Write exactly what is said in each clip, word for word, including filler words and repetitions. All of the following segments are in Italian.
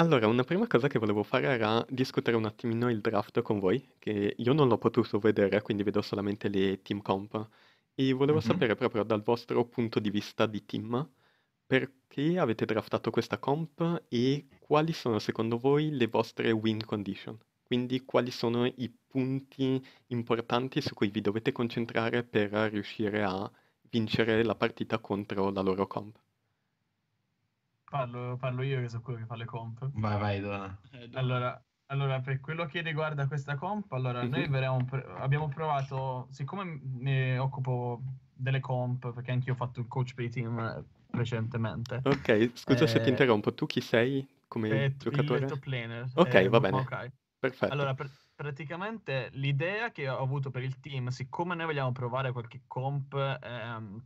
Allora, una prima cosa che volevo fare era discutere un attimino il draft con voi, che io non l'ho potuto vedere, quindi vedo solamente le team comp. E volevo Mhm. sapere proprio dal vostro punto di vista di team perché avete draftato questa comp e quali sono secondo voi le vostre win condition. Quindi quali sono i punti importanti su cui vi dovete concentrare per riuscire a vincere la partita contro la loro comp. Parlo, parlo io che so quello che fa le comp. Vai, vai, Dona. Allora, allora, per quello che riguarda questa comp, allora mm-hmm. noi veremo, abbiamo provato, siccome mi occupo delle comp, perché anch'io ho fatto il coach per i team recentemente. Ok, scusa eh, se ti interrompo, tu chi sei come eh, giocatore? Il top laner. Ok, eh, va bene, Maokai. Perfetto. Allora, pr praticamente l'idea che ho avuto per il team, siccome noi vogliamo provare qualche comp... Ehm,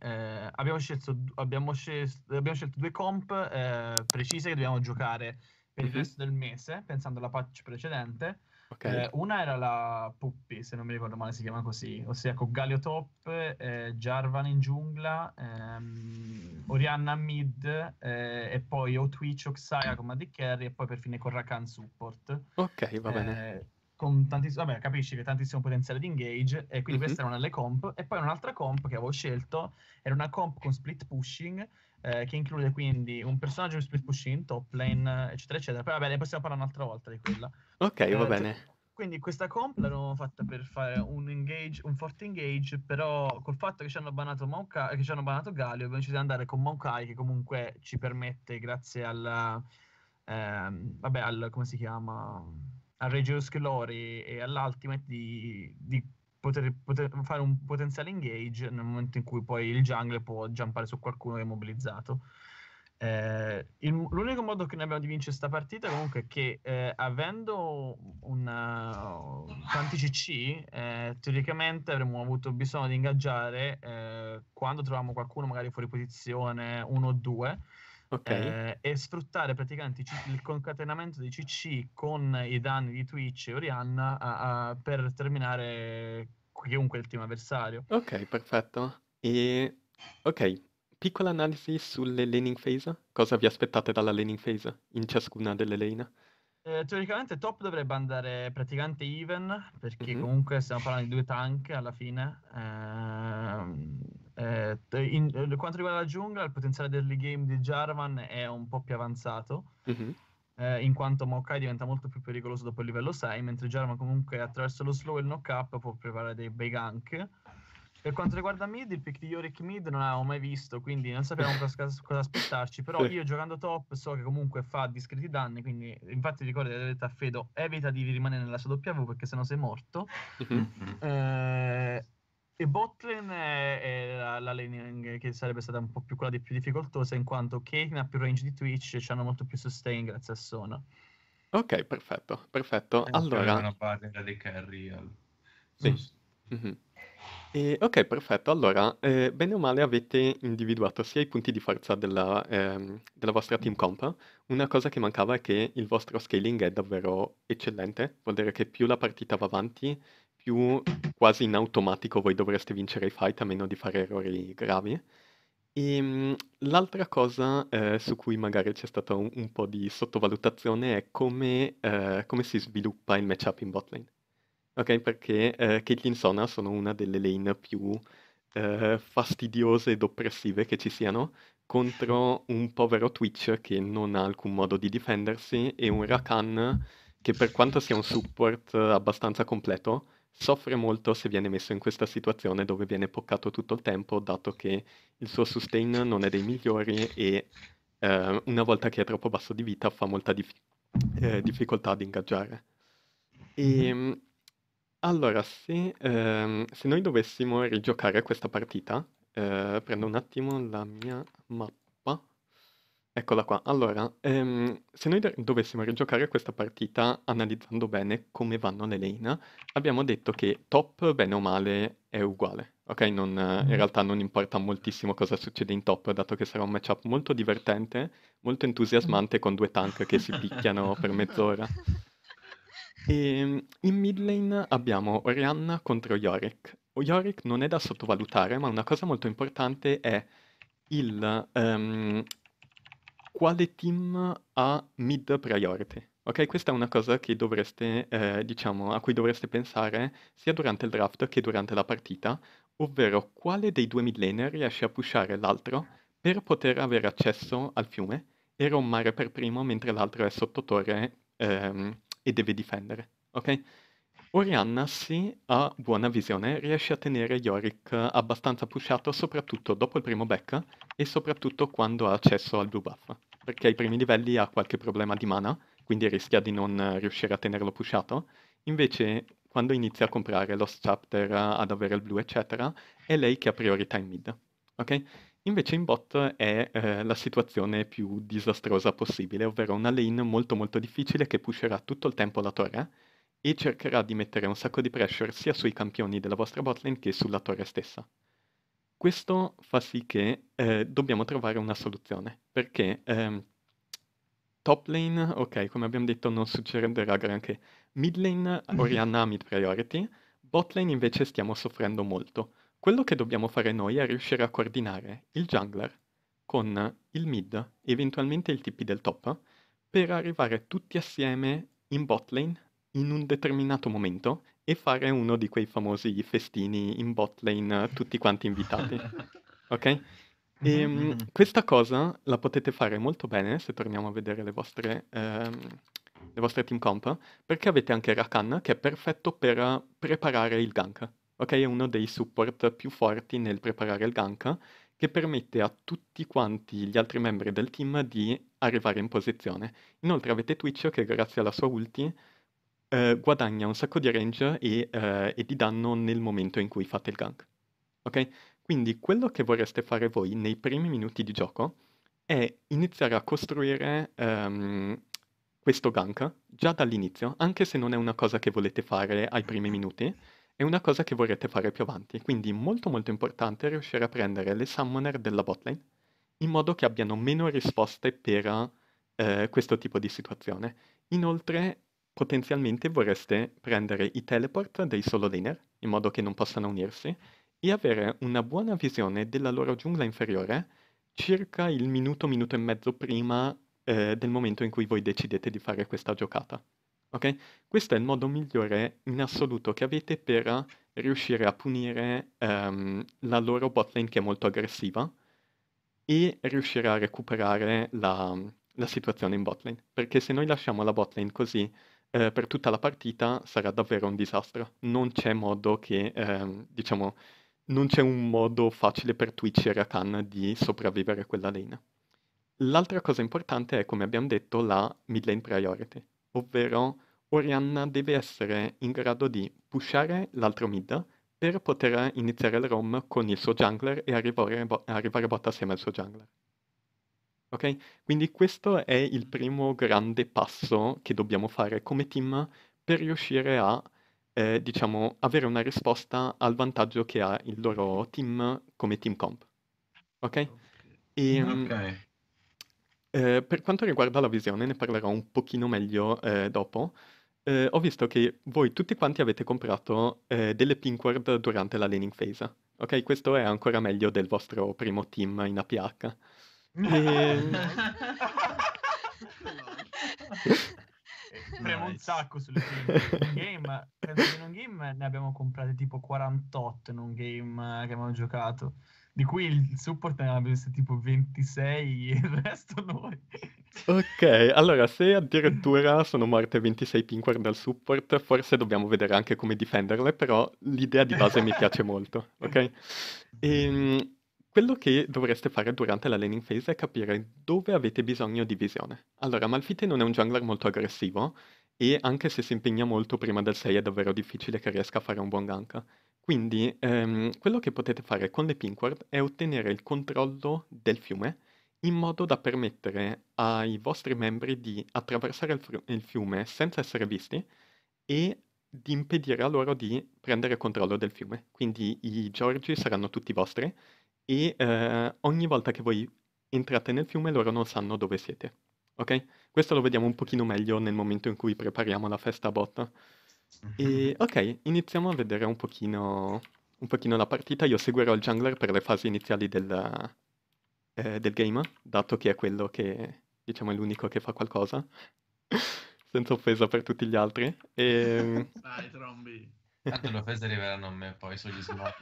Eh, abbiamo, scelto, abbiamo, scelto, abbiamo scelto due comp eh, precise che dobbiamo giocare per mm-hmm. il resto del mese, pensando alla patch precedente. Okay. Eh, una era la Puppi, se non mi ricordo male si chiama così, ossia con Galio top, eh, Jarvan in giungla, ehm, Orianna mid, eh, e poi o Twitch o Xayah come A D carry, e poi perfine con Rakan support. Ok, va bene. Eh, Con tantissimo, vabbè, capisci che tantissimo potenziale di engage, e quindi mm-hmm. questa era una delle comp. E poi un'altra comp che avevo scelto era una comp con split pushing, eh, che include quindi un personaggio con split pushing, top lane, eccetera, eccetera. Però vabbè, ne possiamo parlare un'altra volta di quella. Ok, eh, va bene. Quindi questa comp l'avevamo fatta per fare un engage, un forte engage, però col fatto che ci hanno banato, Maokai, che ci hanno banato Galio, abbiamo deciso di andare con Maokai, che comunque ci permette, grazie al... Ehm, vabbè, al... come si chiama... al Rage of Glory e all'Ultimate di, di poter, poter fare un potenziale engage nel momento in cui poi il jungle può giampare su qualcuno che è mobilizzato. Eh, L'unico modo che ne abbiamo di vincere questa partita comunque è che eh, avendo una, tanti C C, eh, teoricamente avremmo avuto bisogno di ingaggiare eh, quando troviamo qualcuno magari fuori posizione uno o due. Okay. Eh, e sfruttare praticamente il concatenamento di C C con i danni di Twitch e Orianna a, a, per terminare chiunque il team avversario. Ok, perfetto. E ok, piccola analisi sulle laning phase. Cosa vi aspettate dalla laning phase in ciascuna delle lane? Eh, teoricamente top dovrebbe andare praticamente even, perché mm-hmm. comunque stiamo parlando di due tank alla fine. Eh, Eh, in, in, quanto riguarda la giungla, il potenziale del game di Jarvan è un po' più avanzato, mm-hmm. eh, in quanto Maokai diventa molto più pericoloso dopo il livello sei, mentre Jarvan comunque attraverso lo slow e il knock up può preparare dei bei gank. Per quanto riguarda mid, il pick di Yorick mid non l'avevo mai visto, quindi non sapevamo cosa, cosa aspettarci, però sì. Io giocando top so che comunque fa discreti danni, quindi infatti ricordo che ho detto a Fedo evita di rimanere nella sua W perché sennò sei morto. Mm-hmm. eh, E botlane è, è la, la laning che sarebbe stata un po' più quella di più difficoltosa, in quanto Caitlyn ha più range di Twitch e hanno molto più sustain grazie a Sona. Ok, perfetto, perfetto. Eh, allora... una barriera dei carry al... sì. So... Mm-hmm. E, ok, perfetto. Allora, eh, bene o male avete individuato sia i punti di forza della, ehm, della vostra team comp. Una cosa che mancava è che il vostro scaling è davvero eccellente, vuol dire che più la partita va avanti, più quasi in automatico voi dovreste vincere i fight a meno di fare errori gravi. E l'altra cosa eh, su cui magari c'è stata un, un po' di sottovalutazione è come, eh, come si sviluppa il matchup in botlane. Ok, perché eh, Caitlyn e Sona sono una delle lane più eh, fastidiose ed oppressive che ci siano, contro un povero Twitch che non ha alcun modo di difendersi e un Rakan che, per quanto sia un support abbastanza completo, soffre molto se viene messo in questa situazione dove viene poccato tutto il tempo, dato che il suo sustain non è dei migliori e eh, una volta che è troppo basso di vita fa molta dif eh, difficoltà ad ingaggiare. E allora, se, ehm, se noi dovessimo rigiocare questa partita, eh, prendo un attimo la mia mappa, eccola qua. Allora, ehm, se noi dovessimo rigiocare questa partita analizzando bene come vanno le lane, abbiamo detto che top, bene o male, è uguale. Ok, non, in realtà non importa moltissimo cosa succede in top, dato che sarà un matchup molto divertente, molto entusiasmante, con due tank che si picchiano per mezz'ora. E in mid lane abbiamo Orianna contro Yorick. Yorick non è da sottovalutare, ma una cosa molto importante è il, um, quale team ha mid priority. Ok, questa è una cosa che dovreste, eh, diciamo, a cui dovreste pensare sia durante il draft che durante la partita, ovvero quale dei due mid laner riesce a pushare l'altro per poter avere accesso al fiume e rommare per primo mentre l'altro è sotto torre ehm, e deve difendere, ok? Orianna, sì, ha buona visione, riesce a tenere Yorick abbastanza pushato, soprattutto dopo il primo back e soprattutto quando ha accesso al Blue Buff, perché ai primi livelli ha qualche problema di mana, quindi rischia di non riuscire a tenerlo pushato. Invece, quando inizia a comprare Lost Chapter, ad avere il blu, eccetera, è lei che ha priorità in mid, ok? Invece in bot è eh, la situazione più disastrosa possibile, ovvero una lane molto molto difficile che pusherà tutto il tempo la torre e cercherà di mettere un sacco di pressure sia sui campioni della vostra botlane che sulla torre stessa. Questo fa sì che eh, dobbiamo trovare una soluzione, perché... Ehm, Top lane, ok, come abbiamo detto non succederà granché. Mid lane, Orianna ha mid priority. Bot lane invece stiamo soffrendo molto. Quello che dobbiamo fare noi è riuscire a coordinare il jungler con il mid, eventualmente il T P del top, per arrivare tutti assieme in bot lane in un determinato momento e fare uno di quei famosi festini in bot lane tutti quanti invitati, ok? E, um, questa cosa la potete fare molto bene se torniamo a vedere le vostre, ehm, le vostre team comp, perché avete anche Rakan che è perfetto per preparare il gank, ok? È uno dei support più forti nel preparare il gank, che permette a tutti quanti gli altri membri del team di arrivare in posizione. Inoltre avete Twitch che grazie alla sua ulti eh, guadagna un sacco di range e, eh, e di danno nel momento in cui fate il gank, ok? Quindi quello che vorreste fare voi nei primi minuti di gioco è iniziare a costruire um, questo gank già dall'inizio, anche se non è una cosa che volete fare ai primi minuti, è una cosa che vorrete fare più avanti. Quindi molto molto importante riuscire a prendere le summoner della botlane in modo che abbiano meno risposte per uh, questo tipo di situazione. Inoltre potenzialmente vorreste prendere i teleport dei solo laner in modo che non possano unirsi e avere una buona visione della loro giungla inferiore circa il minuto, minuto e mezzo prima eh, del momento in cui voi decidete di fare questa giocata, ok? Questo è il modo migliore in assoluto che avete per riuscire a punire um, la loro botlane che è molto aggressiva e riuscire a recuperare la, la situazione in botlane, perché se noi lasciamo la botlane così eh, per tutta la partita sarà davvero un disastro. Non c'è modo che, eh, diciamo... Non c'è un modo facile per Twitch e Rakan di sopravvivere a quella lane. L'altra cosa importante è, come abbiamo detto, la mid lane priority, ovvero Orianna deve essere in grado di pushare l'altro mid per poter iniziare il roam con il suo jungler e arrivare, bo- arrivare bot assieme al suo jungler. Ok? Quindi questo è il primo grande passo che dobbiamo fare come team per riuscire a... Eh, diciamo, avere una risposta al vantaggio che ha il loro team come team comp, ok? E, okay. Eh, per quanto riguarda la visione, ne parlerò un pochino meglio eh, dopo. Eh, ho visto che voi tutti quanti avete comprato eh, delle pinkward durante la laning phase, ok? Questo è ancora meglio del vostro primo team in A P H. E... Premo nice. Un sacco sulle team game, credo che in un game ne abbiamo comprate tipo quarantotto in un game che abbiamo giocato, di cui il support ne aveva tipo ventisei e il resto noi. Ok, allora se addirittura sono morte ventisei pinkward dal support, forse dobbiamo vedere anche come difenderle, però l'idea di base mi piace molto, ok? E, quello che dovreste fare durante la laning phase è capire dove avete bisogno di visione. Allora, Malphite non è un jungler molto aggressivo e anche se si impegna molto prima del sei è davvero difficile che riesca a fare un buon gank. Quindi ehm, quello che potete fare con le pinkward è ottenere il controllo del fiume in modo da permettere ai vostri membri di attraversare il, fru- il fiume senza essere visti e di impedire a loro di prendere controllo del fiume. Quindi i Giorgi saranno tutti vostri e eh, ogni volta che voi entrate nel fiume loro non sanno dove siete, ok? Questo lo vediamo un pochino meglio nel momento in cui prepariamo la festa bot. E ok, iniziamo a vedere un pochino, un pochino la partita. Io seguirò il jungler per le fasi iniziali del, eh, del game, dato che è quello che diciamo è l'unico che fa qualcosa, senza offesa per tutti gli altri. E... Dai, trombi. Tanto le offese arriveranno a me poi sugli slot.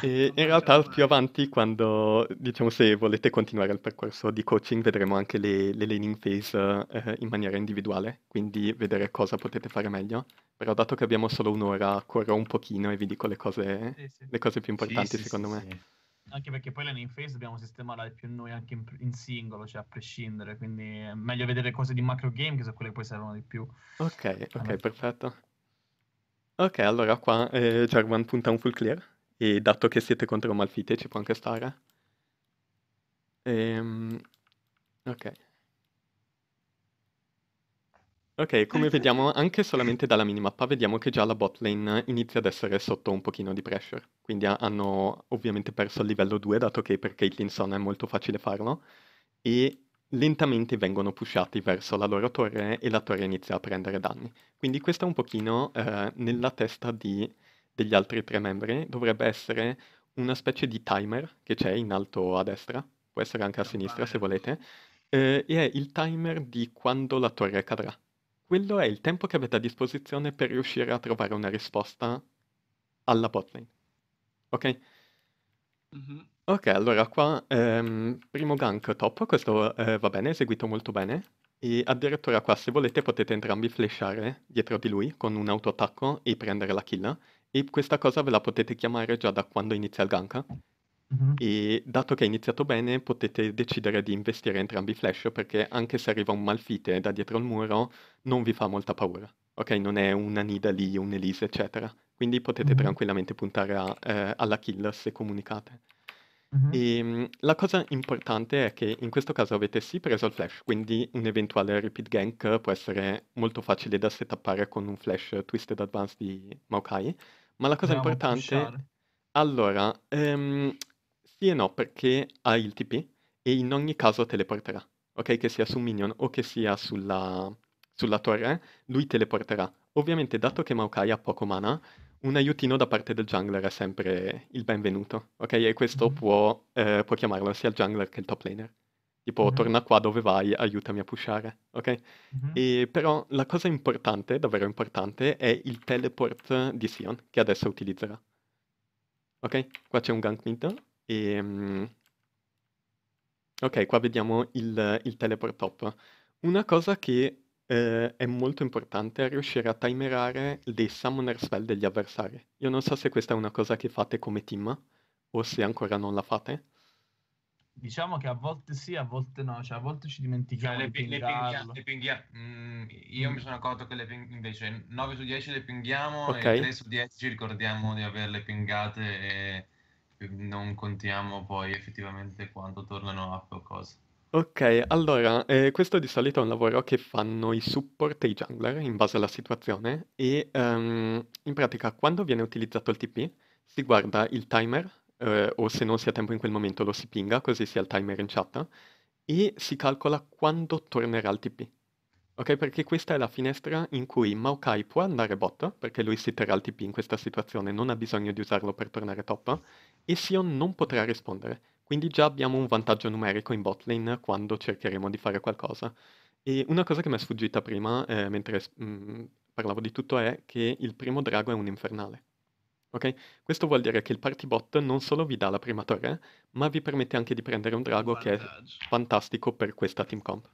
E in realtà più avanti, quando diciamo se volete continuare il percorso di coaching, vedremo anche le, le laning phase eh, in maniera individuale, quindi vedere cosa potete fare meglio. Però dato che abbiamo solo un'ora, corro un pochino e vi dico le cose, sì, sì. Le cose più importanti, sì, sì, secondo sì, me. Sì. Anche perché poi la laning phase dobbiamo sistemarla più noi anche in, in singolo, cioè a prescindere, quindi è meglio vedere cose di macro game che sono quelle che poi servono di più. Ok, ok, allora. Perfetto. Ok, allora qua eh, Jarvan punta un full clear. E dato che siete contro Malphite ci può anche stare. Ehm, ok. Ok, come vediamo anche solamente dalla minimappa, vediamo che già la bot lane inizia ad essere sotto un pochino di pressure. Quindi hanno ovviamente perso il livello due, dato che per Caitlyn Sona è molto facile farlo. E lentamente vengono pushati verso la loro torre e la torre inizia a prendere danni. Quindi questo è un pochino eh, nella testa di... degli altri tre membri, dovrebbe essere una specie di timer che c'è in alto a destra, può essere anche a sinistra se volete, eh, e è il timer di quando la torre cadrà. Quello è il tempo che avete a disposizione per riuscire a trovare una risposta alla botlane. Ok? Mm-hmm. Ok, allora qua ehm, primo gank top, questo eh, va bene, eseguito molto bene. E addirittura qua, se volete, potete entrambi flashare dietro di lui con un autoattacco e prendere la kill. E questa cosa ve la potete chiamare già da quando inizia il gank. Mm-hmm. E dato che è iniziato bene, potete decidere di investire entrambi i flash, perché anche se arriva un Malphite da dietro il muro, non vi fa molta paura. Ok, non è una Nidalee, un Elise, eccetera. Quindi potete mm-hmm. tranquillamente puntare a, eh, alla kill se comunicate. E la cosa importante è che in questo caso avete sì preso il flash, quindi un eventuale repeat gank può essere molto facile da setuppare con un flash Twisted Advance di Maokai, ma la cosa Bravo importante... Pushare. Allora, ehm, sì e no, perché ha il T P e in ogni caso teleporterà, ok? Che sia su un minion o che sia sulla, sulla torre, lui teleporterà. Ovviamente, dato che Maokai ha poco mana, un aiutino da parte del jungler è sempre il benvenuto, ok? E questo mm-hmm. può, eh, può chiamarlo sia il jungler che il top laner. Tipo, mm-hmm. torna qua dove vai, aiutami a pushare, ok? Mm-hmm. E, però la cosa importante, davvero importante, è il teleport di Sion, che adesso utilizzerà. Ok? Qua c'è un gank mid, e... Um... Ok, qua vediamo il, il teleport top. Una cosa che... Eh, è molto importante riuscire a timerare le summoner spell degli avversari. Io non so se questa è una cosa che fate come team o se ancora non la fate. Diciamo che a volte sì, a volte no, cioè a volte ci dimentichiamo cioè, le, di pingarlo. Le pinghia, le pinghia, mm, io mi sono accorto che le ping, invece nove su dieci le pinghiamo okay. e tre su dieci ci ricordiamo di averle pingate e non contiamo poi effettivamente quando tornano up o cose. Ok, allora, eh, questo di solito è un lavoro che fanno i support e i jungler in base alla situazione e um, in pratica quando viene utilizzato il T P si guarda il timer eh, o se non si ha tempo in quel momento lo si pinga così si ha il timer in chat e si calcola quando tornerà il T P. Ok, perché questa è la finestra in cui Maokai può andare bot, perché lui si terrà il T P in questa situazione, non ha bisogno di usarlo per tornare top e Sion non potrà rispondere. Quindi già abbiamo un vantaggio numerico in bot lane quando cercheremo di fare qualcosa. E una cosa che mi è sfuggita prima, eh, mentre mh, parlavo di tutto, è che il primo drago è un infernale. Ok? Questo vuol dire che il party bot non solo vi dà la prima torre, ma vi permette anche di prendere un drago che è fantastico per questa team comp.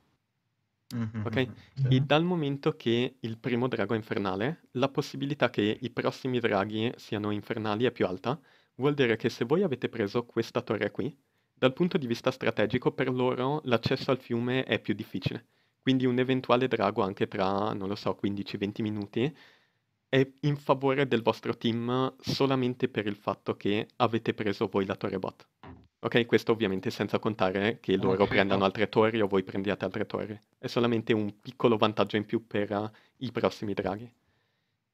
Mm-hmm. Ok? Yeah. E dal momento che il primo drago è infernale, la possibilità che i prossimi draghi siano infernali è più alta, vuol dire che se voi avete preso questa torre qui, dal punto di vista strategico, per loro l'accesso al fiume è più difficile. Quindi un eventuale drago anche tra, non lo so, quindici venti minuti è in favore del vostro team solamente per il fatto che avete preso voi la torre bot. Ok? Questo ovviamente senza contare che loro okay. prendano altre torri o voi prendiate altre torri. È solamente un piccolo vantaggio in più per uh, i prossimi draghi.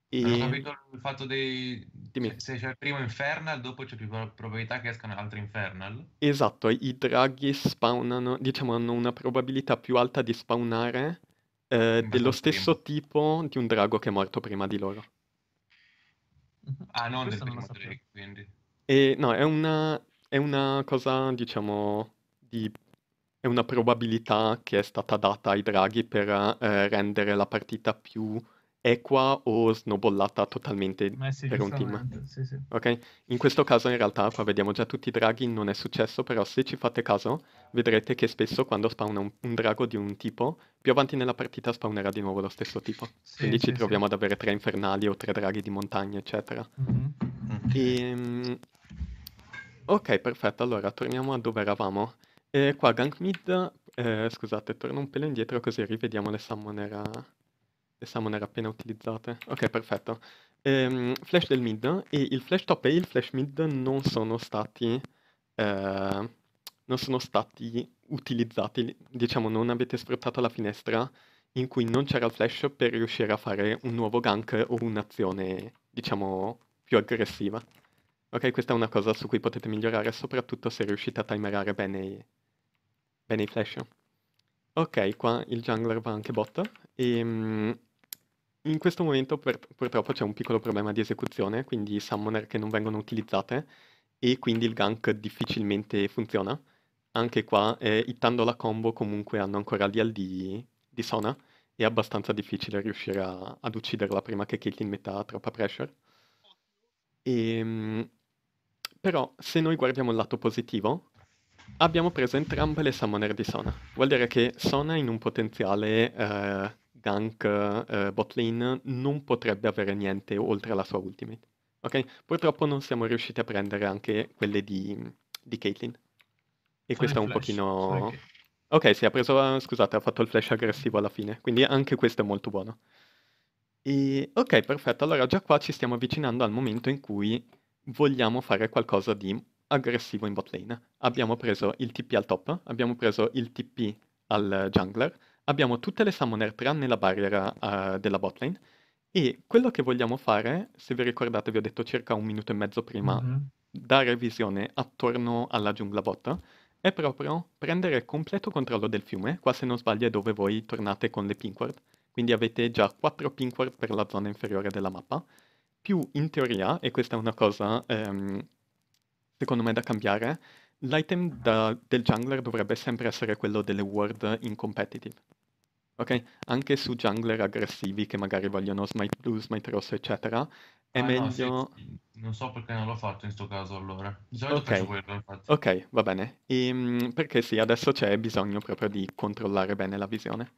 E... Non ho capito il fatto dei... Dimmi. Se c'è il primo Infernal, dopo c'è più probabilità che escano altri Infernal. Esatto, i draghi spawnano, diciamo hanno una probabilità più alta di spawnare eh, dello stesso primo. tipo di un drago che è morto prima di loro. Ah, non Questo del primo non drag, quindi. E, no, è una, è una cosa, diciamo, di è una probabilità che è stata data ai draghi per eh, rendere la partita più equa o snowballata totalmente sì, per un team. Sì, sì. Okay? In questo caso in realtà, qua vediamo già tutti i draghi, non è successo, però se ci fate caso vedrete che spesso quando spawna un, un drago di un tipo, più avanti nella partita spawnerà di nuovo lo stesso tipo. Sì, Quindi sì, ci troviamo sì. ad avere tre infernali o tre draghi di montagna, eccetera. Mm-hmm. e, ok, perfetto, allora torniamo a dove eravamo. E qua gank mid, eh, scusate, torno un pelo indietro così rivediamo le summoner... Le summoner appena utilizzate. Ok, perfetto. Ehm, flash del mid. E il flash top e il flash mid non sono stati... Eh, non sono stati utilizzati. Diciamo, non avete sfruttato la finestra in cui non c'era il flash per riuscire a fare un nuovo gank o un'azione, diciamo, più aggressiva. Ok, questa è una cosa su cui potete migliorare, soprattutto se riuscite a timerare bene i, bene i flash. Ok, qua il jungler va anche bot. E, um, in questo momento per, purtroppo c'è un piccolo problema di esecuzione, quindi summoner che non vengono utilizzate e quindi il gank difficilmente funziona. Anche qua, eh, hittando la combo, comunque hanno ancora l'I A di, di Sona, è abbastanza difficile riuscire a, ad ucciderla prima che Caitlyn metta troppa pressure. E, um, però se noi guardiamo il lato positivo, abbiamo preso entrambe le summoner di Sona. Vuol dire che Sona in un potenziale eh, gank eh, bot lane non potrebbe avere niente oltre alla sua ultimate. Ok? Purtroppo non siamo riusciti a prendere anche quelle di, di Caitlyn. E questo è un pochino... Ok, sì, ha preso... Scusate, ha fatto il flash aggressivo alla fine. Quindi anche questo è molto buono. E... Ok, perfetto. Allora già qua ci stiamo avvicinando al momento in cui vogliamo fare qualcosa di... aggressivo in bot lane. Abbiamo preso il T P al top, abbiamo preso il T P al jungler, abbiamo tutte le summoner tranne la barriera uh, della bot lane e quello che vogliamo fare, se vi ricordate vi ho detto circa un minuto e mezzo prima, mm-hmm. dare visione attorno alla giungla bot, è proprio prendere completo controllo del fiume. Qua se non sbaglio è dove voi tornate con le pinkward, quindi avete già quattro pinkward per la zona inferiore della mappa, più in teoria, e questa è una cosa... Um, secondo me è da cambiare, l'item del jungler dovrebbe sempre essere quello delle ward in competitive. Ok? Anche su jungler aggressivi che magari vogliono smite blu, smite rosso, eccetera, è ah, meglio... No, sì, non so perché non l'ho fatto in sto caso allora. Di solito faccio quello, infatti. Ok, va bene. Ehm, perché sì, adesso c'è bisogno proprio di controllare bene la visione.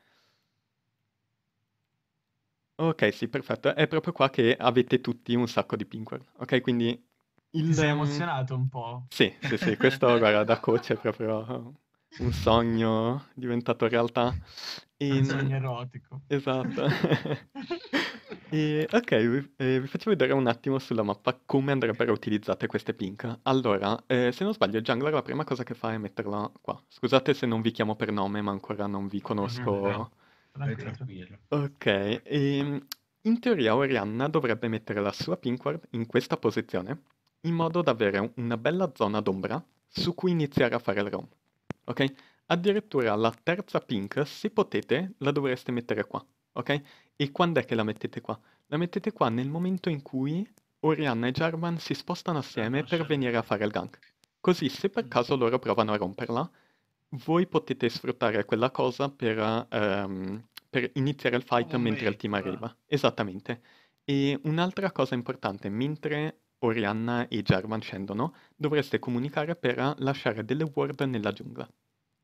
Ok, sì, perfetto. È proprio qua che avete tutti un sacco di pinkward. Ok, quindi... Il... Sei emozionato un po'. Sì, sì, sì, questo guarda, da coach è proprio un sogno diventato realtà. E... Un sogno erotico. Esatto. e, ok, eh, vi faccio vedere un attimo sulla mappa come andrebbero utilizzate queste pink. Allora, eh, se non sbaglio, il jungler la prima cosa che fa è metterla qua. Scusate se non vi chiamo per nome, ma ancora non vi conosco. Tranquillo. Tranquillo. Ok, e, in teoria Orianna dovrebbe mettere la sua pinkward in questa posizione, in modo da avere una bella zona d'ombra su cui iniziare a fare il roam. Ok? Addirittura la terza pink, se potete, la dovreste mettere qua. Ok? E quando è che la mettete qua? La mettete qua nel momento in cui Orianna e Jarvan si spostano assieme per venire a fare il gank. Così, se per caso loro provano a romperla, voi potete sfruttare quella cosa per, um, per iniziare il fight oh, mentre il team arriva. Esattamente. E un'altra cosa importante, mentre... Orianna e Jarvan scendono, dovreste comunicare per lasciare delle ward nella giungla.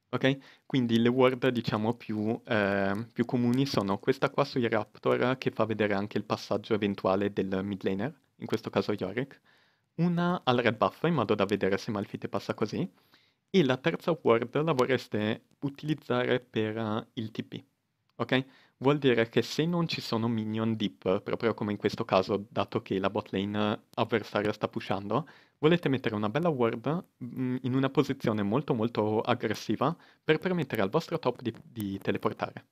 Ok? Quindi le ward, diciamo, più, eh, più comuni sono questa qua sui Raptor, che fa vedere anche il passaggio eventuale del mid laner, in questo caso Yorick, una al Red Buff, in modo da vedere se Malphite passa così, e la terza ward la vorreste utilizzare per il T P. Ok? Vuol dire che se non ci sono minion deep, proprio come in questo caso, dato che la bot lane avversaria sta pushando, volete mettere una bella ward mh, in una posizione molto molto aggressiva per permettere al vostro top di, di teleportare.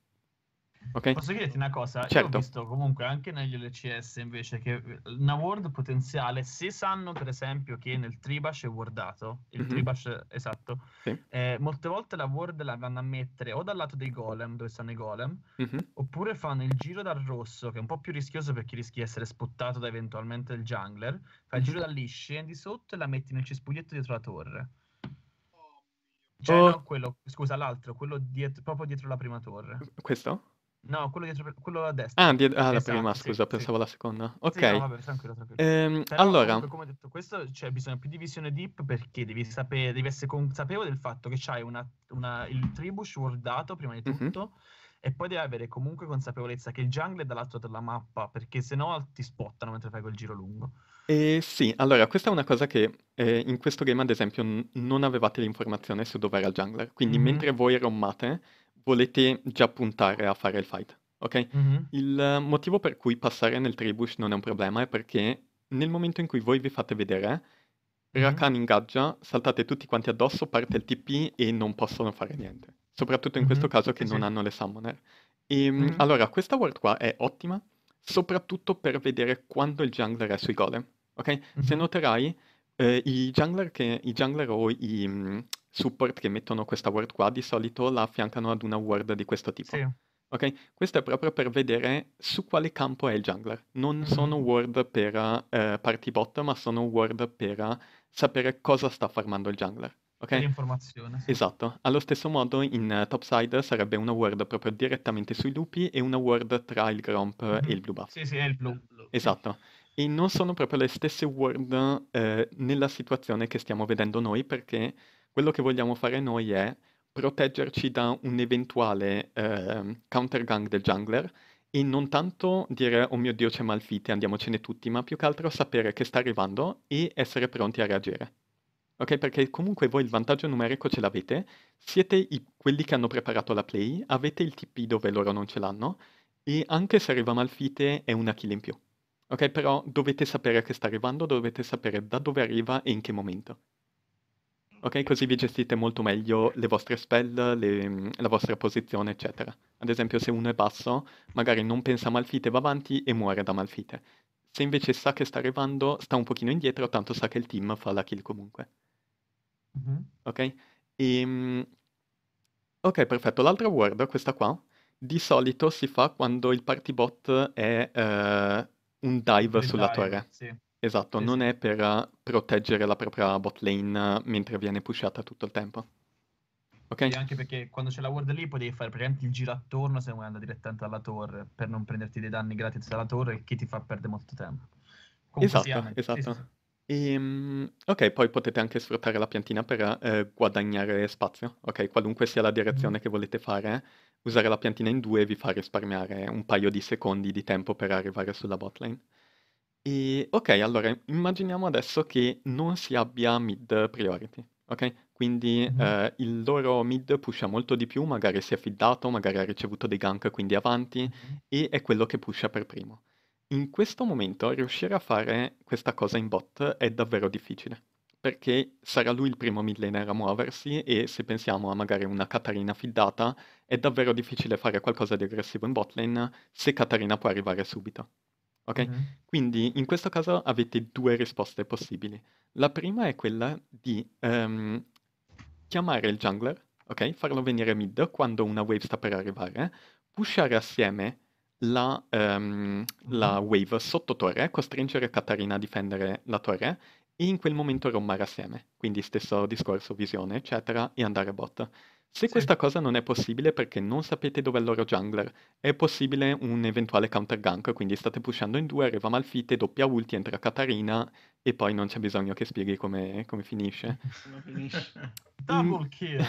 Okay? Posso chiederti una cosa? Certo. Io ho visto comunque anche negli L C S invece che una ward potenziale, se sanno per esempio che nel Tribush è wardato, il mm-hmm. Tribush esatto, sì. eh, molte volte la ward la vanno a mettere o dal lato dei golem, dove stanno i golem, mm-hmm. oppure fanno il giro dal rosso, che è un po' più rischioso perché rischi di essere spottato da eventualmente il jungler, fai mm-hmm. il giro da lì, scendi sotto e la metti nel cespuglietto dietro la torre. Cioè, oh. no, quello, scusa, l'altro, quello dietro, proprio dietro la prima torre. Questo? No, quello dietro, quello a destra. Ah, dietro, ah esatto, la prima, scusa, sì, pensavo sì. la seconda. Ok. Sì, no, vabbè, tranquillo, tranquillo. Ehm, Però, allora... comunque, come ho detto, questo, cioè, bisogna più di visione deep, perché devi sapere, devi essere consapevole del fatto che c'hai una, una, il Tribush wordato prima di tutto, mm-hmm. e poi devi avere comunque consapevolezza che il jungle è dall'altro della mappa, perché sennò ti spottano mentre fai quel giro lungo. Eh, sì, allora, questa è una cosa che eh, in questo game, ad esempio, n- non avevate l'informazione su dove era il jungler. Quindi, mm-hmm. mentre voi rommate, volete già puntare a fare il fight, ok? Mm-hmm. Il uh, motivo per cui passare nel Tribush non è un problema è perché nel momento in cui voi vi fate vedere, mm-hmm. Rakan ingaggia, saltate tutti quanti addosso, parte il T P e non possono fare niente. Soprattutto in mm-hmm. questo caso che sì, non sì. hanno le summoner. E, mm-hmm. allora, questa ward qua è ottima, soprattutto per vedere quando il jungler è sui golem, ok? Mm-hmm. Se noterai, eh, i, jungler che, i jungler o i mh, support che mettono questa ward qua, di solito la affiancano ad una ward di questo tipo. Sì. Ok? Questo è proprio per vedere su quale campo è il jungler. Non mm-hmm. sono ward per eh, party bot, ma sono ward per sapere cosa sta farmando il jungler. Okay. L'informazione. Sì. Esatto. Allo stesso modo in uh, topside sarebbe una ward proprio direttamente sui lupi e una ward tra il Gromp mm-hmm. e il Blue Buff. Sì, sì, è il Blue. Esatto. E non sono proprio le stesse ward eh, nella situazione che stiamo vedendo noi, perché quello che vogliamo fare noi è proteggerci da un eventuale eh, counter gang del jungler e non tanto dire oh mio Dio c'è Malphite, andiamocene tutti, ma più che altro sapere che sta arrivando e essere pronti a reagire. Ok, perché comunque voi il vantaggio numerico ce l'avete, siete i, quelli che hanno preparato la play, avete il T P dove loro non ce l'hanno, e anche se arriva Malphite è una kill in più. Ok, però dovete sapere che sta arrivando, dovete sapere da dove arriva e in che momento. Ok, così vi gestite molto meglio le vostre spell, le, la vostra posizione, eccetera. Ad esempio se uno è basso, magari non pensa a Malphite, va avanti e muore da Malphite. Se invece sa che sta arrivando, sta un pochino indietro, tanto sa che il team fa la kill comunque. Mm-hmm. Ok? E, ok, perfetto. L'altra ward, questa qua, di solito si fa quando il party bot è uh, un dive il sulla dive, torre. Sì. Esatto, sì, non sì. è per proteggere la propria bot lane mentre viene pushata tutto il tempo. Ok? E anche perché quando c'è la ward lì puoi fare praticamente il giro attorno se vuoi andare direttamente alla torre, per non prenderti dei danni gratis dalla torre che ti fa perdere molto tempo. Comunque esatto, esatto. Sì, sì, sì. E, ok, poi potete anche sfruttare la piantina per eh, guadagnare spazio, ok? Qualunque sia la direzione mm. che volete fare, usare la piantina in due vi fa risparmiare un paio di secondi di tempo per arrivare sulla botlane. E, ok, allora, immaginiamo adesso che non si abbia mid priority, ok? Quindi mm. eh, il loro mid pusha molto di più, magari si è fidato, magari ha ricevuto dei gank quindi avanti, mm. e è quello che pusha per primo. In questo momento riuscire a fare questa cosa in bot è davvero difficile, perché sarà lui il primo mid laner a muoversi e se pensiamo a magari una Katarina fidata, è davvero difficile fare qualcosa di aggressivo in bot lane se Katarina può arrivare subito. Ok? Mm-hmm. Quindi in questo caso avete due risposte possibili. La prima è quella di um, chiamare il jungler, ok? Farlo venire mid quando una wave sta per arrivare, pushare assieme La, um, la wave sotto torre, costringere Katarina a difendere la torre e in quel momento rommare assieme, quindi stesso discorso, visione eccetera, e andare bot. Se sì. questa cosa non è possibile perché non sapete dove è il loro jungler, è possibile un eventuale counter gank, quindi state pushando in due, arriva Malphite, doppia ulti, entra Katarina e poi non c'è bisogno che spieghi come, come finisce. Non finisce. Double kill!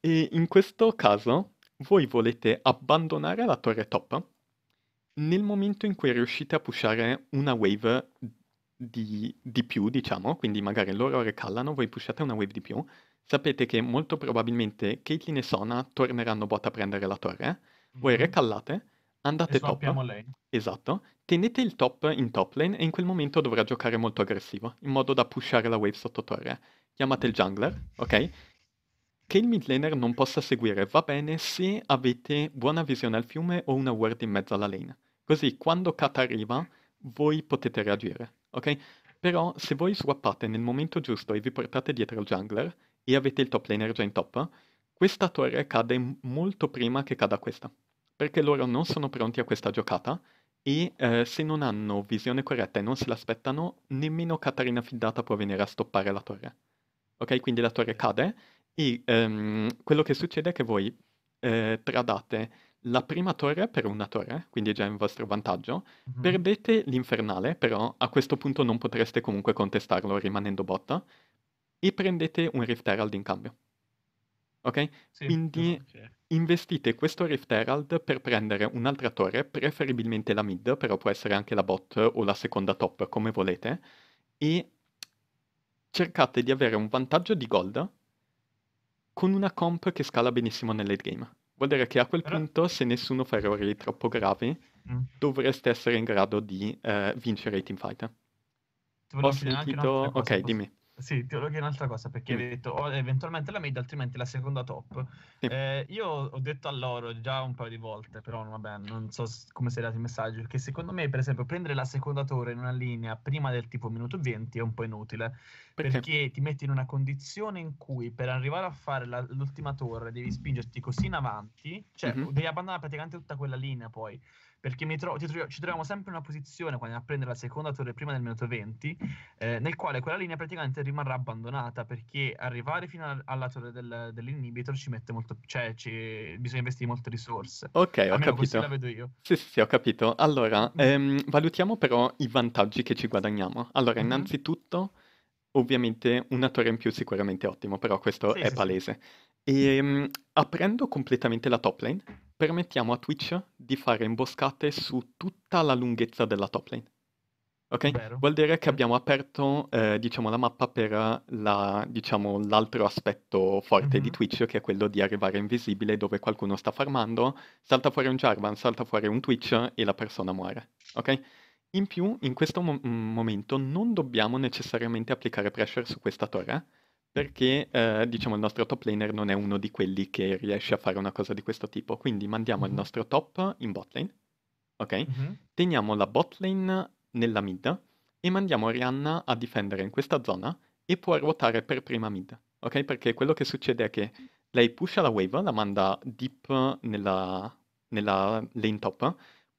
E in questo caso voi volete abbandonare la torre top nel momento in cui riuscite a pushare una wave di, di più, diciamo, quindi magari loro recallano, voi pushate una wave di più, sapete che molto probabilmente Caitlyn e Sona torneranno bot a prendere la torre, mm-hmm. voi recallate, andate e top, lane. Esatto, tenete il top in top lane e in quel momento dovrà giocare molto aggressivo, in modo da pushare la wave sotto torre, chiamate il jungler, ok? Che il mid laner non possa seguire va bene se avete buona visione al fiume o una ward in mezzo alla lane. Così quando Kata arriva voi potete reagire, ok? Però se voi swappate nel momento giusto e vi portate dietro il jungler e avete il top laner già in top, questa torre cade molto prima che cada questa. Perché loro non sono pronti a questa giocata e eh, se non hanno visione corretta e non se l'aspettano, nemmeno Katarina fidata può venire a stoppare la torre. Ok? Quindi la torre cade E ehm, quello che succede è che voi eh, tradate la prima torre per una torre, quindi è già in vostro vantaggio. Mm-hmm. Perdete l'infernale, però a questo punto non potreste comunque contestarlo rimanendo botta, e prendete un Rift Herald in cambio. Ok? Sì, quindi okay. Investite questo Rift Herald per prendere un'altra torre, preferibilmente la mid, però può essere anche la bot o la seconda top, come volete, e cercate di avere un vantaggio di gold con una comp che scala benissimo nell'late game. Vuol dire che a quel punto, se nessuno fa errori troppo gravi, mm. dovreste essere in grado di eh, vincere i teamfight. Ho sentito... Ok, posso... dimmi. Sì, ti volevo chiedere un'altra cosa, perché mm. hai detto oh, eventualmente la mid, altrimenti la seconda top. Sì. Eh, io ho detto a loro già un paio di volte, però vabbè, non so come sei dato il messaggio, che secondo me, per esempio, prendere la seconda torre in una linea prima del tipo minuto venti è un po' inutile, perché, perché ti metti in una condizione in cui per arrivare a fare l'ultima torre devi spingerti così in avanti, cioè mm-hmm. devi abbandonare praticamente tutta quella linea poi. Perché mi tro- ti tro- ci troviamo sempre in una posizione, quando andiamo a prendere la seconda torre prima del minuto venti, eh, nel quale quella linea praticamente rimarrà abbandonata, perché arrivare fino a- alla torre del- dell'inhibitor ci mette molto... cioè ci- bisogna investire molte risorse. Ok, almeno ho capito. Così la vedo io. Sì, sì, sì, ho capito. Allora, ehm, valutiamo però i vantaggi che ci guadagniamo. Allora, mm-hmm. innanzitutto, ovviamente, una torre in più sicuramente ottimo, però questo sì, è sì, palese. Sì. E, ehm, aprendo completamente la top lane... permettiamo a Twitch di fare imboscate su tutta la lunghezza della top lane. Ok? Vero. Vuol dire che abbiamo aperto, eh, diciamo, la mappa per la, diciamo, l'altro aspetto forte mm-hmm. di Twitch, che è quello di arrivare invisibile dove qualcuno sta farmando, salta fuori un Jarvan, salta fuori un Twitch e la persona muore. Ok? In più, in questo mo- momento non dobbiamo necessariamente applicare pressure su questa torre, perché eh, diciamo il nostro top laner non è uno di quelli che riesce a fare una cosa di questo tipo. Quindi mandiamo mm-hmm. il nostro top in bot lane, ok? Mm-hmm. Teniamo la bot lane nella mid e mandiamo Orianna a difendere in questa zona e può ruotare per prima mid, ok? Perché quello che succede è che lei pusha la wave, la manda deep nella, nella lane top,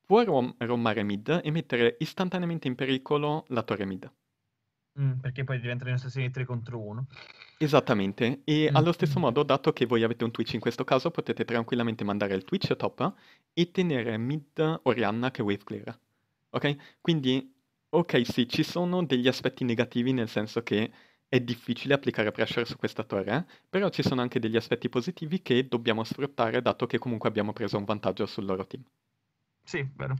può rom- rommare mid e mettere istantaneamente in pericolo la torre mid. Mm, perché poi diventano in situazioni tre contro uno. Esattamente, e mm. allo stesso modo, dato che voi avete un Twitch in questo caso, potete tranquillamente mandare il Twitch top e tenere mid Orianna che wave clear. Ok? Quindi, ok sì, ci sono degli aspetti negativi, nel senso che è difficile applicare pressure su questa torre, eh? Però ci sono anche degli aspetti positivi che dobbiamo sfruttare, dato che comunque abbiamo preso un vantaggio sul loro team. Sì, vero.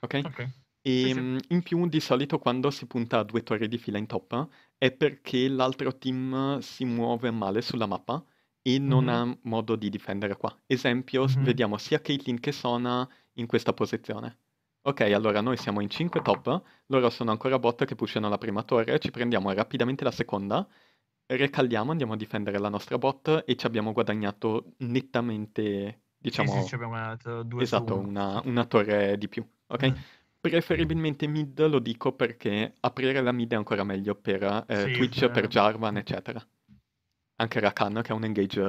Ok? Ok. E sì, sì. in più di solito quando si punta a due torri di fila in top è perché l'altro team si muove male sulla mappa e non mm-hmm. ha modo di difendere qua. Esempio, mm-hmm. vediamo sia Caitlyn che Sona in questa posizione. Ok, allora noi siamo in cinque top, loro sono ancora bot che pushano la prima torre, ci prendiamo rapidamente la seconda, recalliamo, andiamo a difendere la nostra bot e ci abbiamo guadagnato nettamente, diciamo... Sì, sì, ci abbiamo guadagnato due esatto, una, una torre di più, ok? Mm. Preferibilmente mid, lo dico perché aprire la mid è ancora meglio per eh, sì, Twitch, per Jarvan, eccetera. Anche Rakan, che ha un engage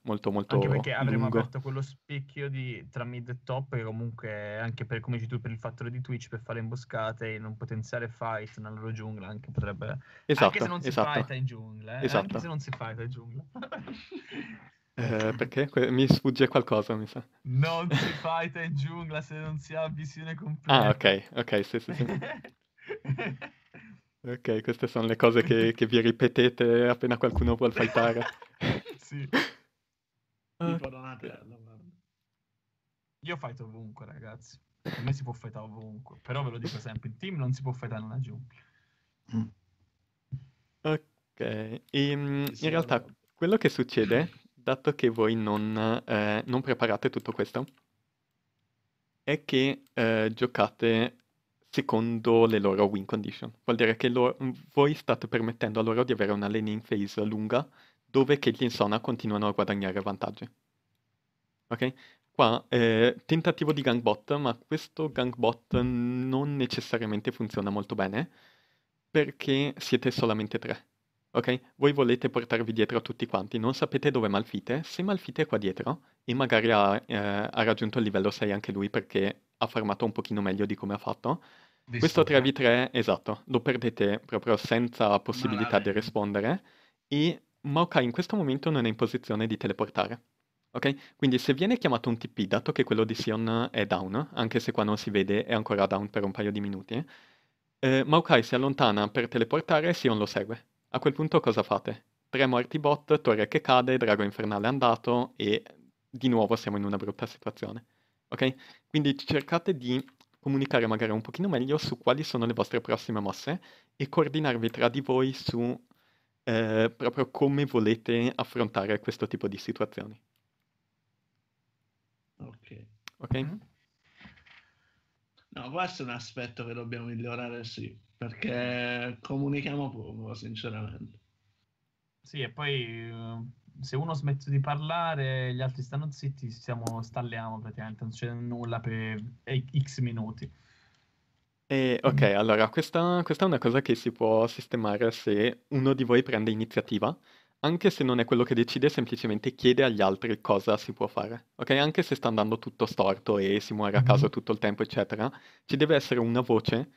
molto molto lungo. Anche perché avremo lungo. aperto quello spicchio di, tra mid e top, e comunque anche per, come dici tu, per il fattore di Twitch, per fare imboscate e in un potenziale fight nella loro giungla, anche potrebbe... Esatto, anche se non si esatto. fighta in giungla, eh? Esatto. Anche se non si fighta in giungla. Eh, perché? Que- mi sfugge qualcosa, mi sa. Non si fighta in giungla se non si ha visione completa. Ah, ok, ok, sì, sì, sì. Ok, queste sono le cose che, che vi ripetete appena qualcuno vuol fightare. Sì. Tipo Donatello, guarda. Io fighto ovunque, ragazzi. Per me si può fightare ovunque. Però ve lo dico sempre, in team non si può fightare nella giungla. Ok, e, in sì, realtà no. quello che succede... dato che voi non, eh, non preparate tutto questo, è che eh, giocate secondo le loro win condition. Vuol dire che lo- voi state permettendo a loro di avere una laning phase lunga dove Caitlyn e Sona continuano a guadagnare vantaggi. Ok? Qua, eh, tentativo di gangbot, ma questo gangbot non necessariamente funziona molto bene perché siete solamente tre. Ok? Voi volete portarvi dietro tutti quanti, non sapete dove è Malphite. Se Malphite è qua dietro, e magari ha, eh, ha raggiunto il livello sei anche lui perché ha farmato un pochino meglio di come ha fatto, di questo tre vu tre, esatto, lo perdete proprio senza possibilità di rispondere, e Maokai in questo momento non è in posizione di teleportare. Ok? Quindi se viene chiamato un T P, dato che quello di Sion è down, anche se qua non si vede, è ancora down per un paio di minuti, eh, Maokai si allontana per teleportare e Sion lo segue. A quel punto cosa fate? Tre morti bot, torre che cade, drago infernale andato e di nuovo siamo in una brutta situazione. Ok? Quindi cercate di comunicare magari un pochino meglio su quali sono le vostre prossime mosse e coordinarvi tra di voi su eh, proprio come volete affrontare questo tipo di situazioni. Ok. Ok? No, questo è un aspetto che dobbiamo migliorare, sì, perché comunichiamo poco, sinceramente. Sì, e poi se uno smette di parlare, gli altri stanno zitti, siamo, stalliamo praticamente, non c'è nulla per X minuti. E, ok, mm. allora, questa, questa è una cosa che si può sistemare se uno di voi prende iniziativa. Anche se non è quello che decide, semplicemente chiede agli altri cosa si può fare, ok? Anche se sta andando tutto storto e si muore a caso tutto il tempo, eccetera, ci deve essere una voce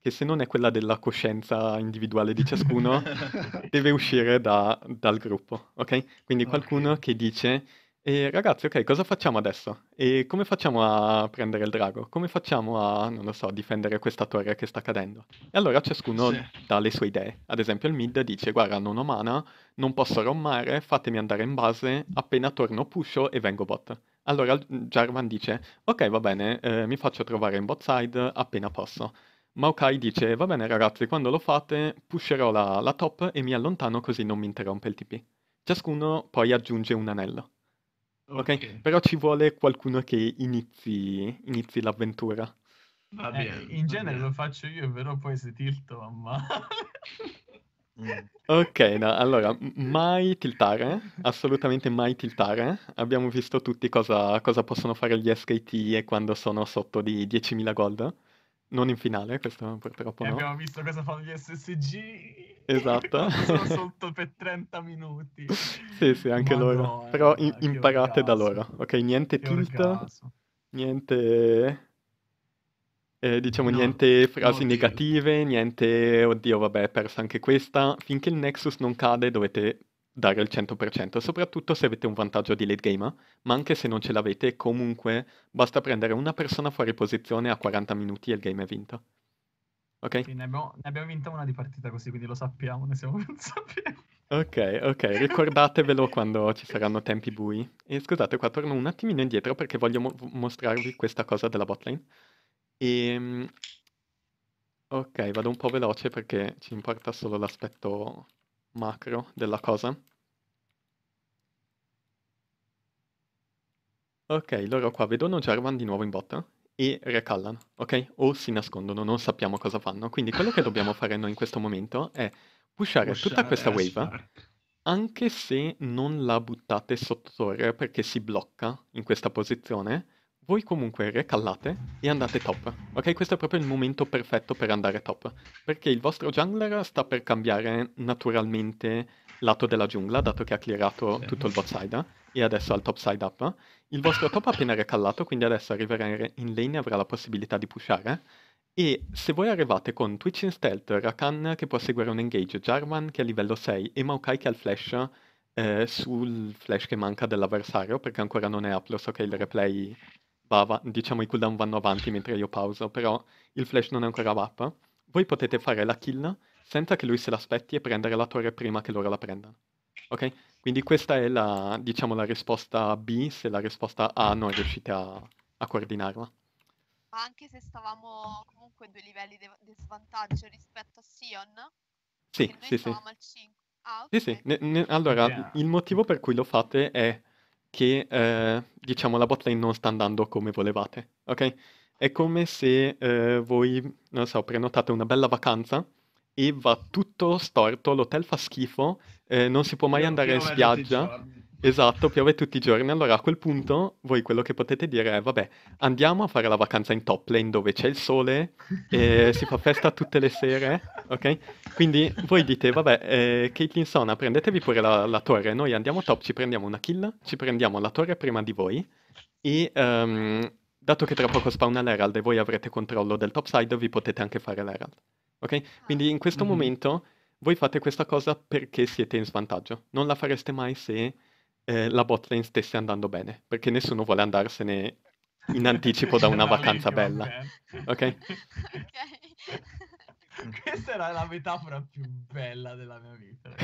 che, se non è quella della coscienza individuale di ciascuno, deve uscire da, dal gruppo, ok? Quindi qualcuno okay. che dice, eh, ragazzi, ok, cosa facciamo adesso? E come facciamo a prendere il drago? Come facciamo a, non lo so, difendere questa torre che sta cadendo? E allora ciascuno sì. dà le sue idee. Ad esempio il mid dice, guarda, non ho mana, non posso rommare, fatemi andare in base, appena torno pusho e vengo bot. Allora Jarvan dice, ok, va bene, eh, mi faccio trovare in bot side appena posso. Maokai dice, va bene ragazzi, quando lo fate pusherò la, la top e mi allontano così non mi interrompe il T P. Ciascuno poi aggiunge un anello. Okay. ok, però ci vuole qualcuno che inizi, inizi l'avventura. Va bene. Eh, in genere lo faccio io, però poi si tilto, mamma. Ok, no, allora, mai tiltare, assolutamente mai tiltare. Abbiamo visto tutti cosa, cosa possono fare gli S K T e quando sono sotto di diecimila gold. Non in finale, questo purtroppo e no. Abbiamo visto cosa fanno gli S S G. Esatto. Sono sotto per trenta minuti. Sì, sì, anche ma loro. No, eh, però in, imparate da loro. Ok, niente che tilt, orgaso. niente... Eh, diciamo no, niente frasi no, negative, niente... Oddio, vabbè, persa anche questa. Finché il Nexus non cade dovete dare il cento per cento, soprattutto se avete un vantaggio di late game, ma anche se non ce l'avete, comunque basta prendere una persona fuori posizione a quaranta minuti e il game è vinto. Ok? Sì, ne, abbiamo, ne abbiamo vinta una di partita così, quindi lo sappiamo, ne siamo consapevoli. Ok, ok, ricordatevelo quando ci saranno tempi bui. E scusate, qua torno un attimino indietro perché voglio mo mostrarvi questa cosa della botlane. E... Ok, vado un po' veloce perché ci importa solo l'aspetto... macro della cosa. Ok, loro qua vedono Jarvan di nuovo in botta e recallano, ok? O si nascondono, non sappiamo cosa fanno. Quindi quello che dobbiamo fare noi in questo momento è pushare, pushare tutta questa wave, anche se non la buttate sotto torre perché si blocca in questa posizione. Voi comunque recallate e andate top, ok? Questo è proprio il momento perfetto per andare top, perché il vostro jungler sta per cambiare naturalmente lato della giungla, dato che ha clearato tutto il bot side e adesso al top side up. Il vostro top ha appena recallato, quindi adesso arriverà in lane e avrà la possibilità di pushare. E se voi arrivate con Twitch in stealth, Rakan che può seguire un engage, Jarvan che è a livello sei e Maokai che ha il flash eh, sul flash che manca dell'avversario, perché ancora non è up, lo so che il replay... Va, diciamo i cooldown vanno avanti mentre io pauso, però il flash non è ancora up. Voi potete fare la kill senza che lui se l'aspetti e prendere la torre prima che loro la prendano. Ok? Quindi questa è la, diciamo, la risposta B, se la risposta A non riuscite a, a coordinarla. Ma anche se stavamo comunque a due livelli di de svantaggio rispetto a Sion? Sì, noi sì, stavamo sì. al cinque. Ah, okay. Sì, sì. Ne, ne, allora, yeah. il motivo per cui lo fate è... che eh, diciamo la botlane non sta andando come volevate, ok? È come se eh, voi, non so, prenotate una bella vacanza e va tutto storto, l'hotel fa schifo, eh, non si può mai andare in spiaggia, esatto, piove tutti i giorni, allora a quel punto voi quello che potete dire è vabbè, andiamo a fare la vacanza in top lane dove c'è il sole, e si fa festa tutte le sere, ok? Quindi voi dite vabbè, eh, Caitlyn Sona, prendetevi pure la, la torre, noi andiamo top, ci prendiamo una kill, ci prendiamo la torre prima di voi e um, dato che tra poco spawna l'Herald e voi avrete controllo del top side, vi potete anche fare l'Herald, ok? Quindi in questo mm-hmm. momento... Voi fate questa cosa perché siete in svantaggio. Non la fareste mai se eh, la bot lane stesse andando bene, perché nessuno vuole andarsene in anticipo da una vacanza bella. Ok? okay. Questa era la metafora più bella della mia vita.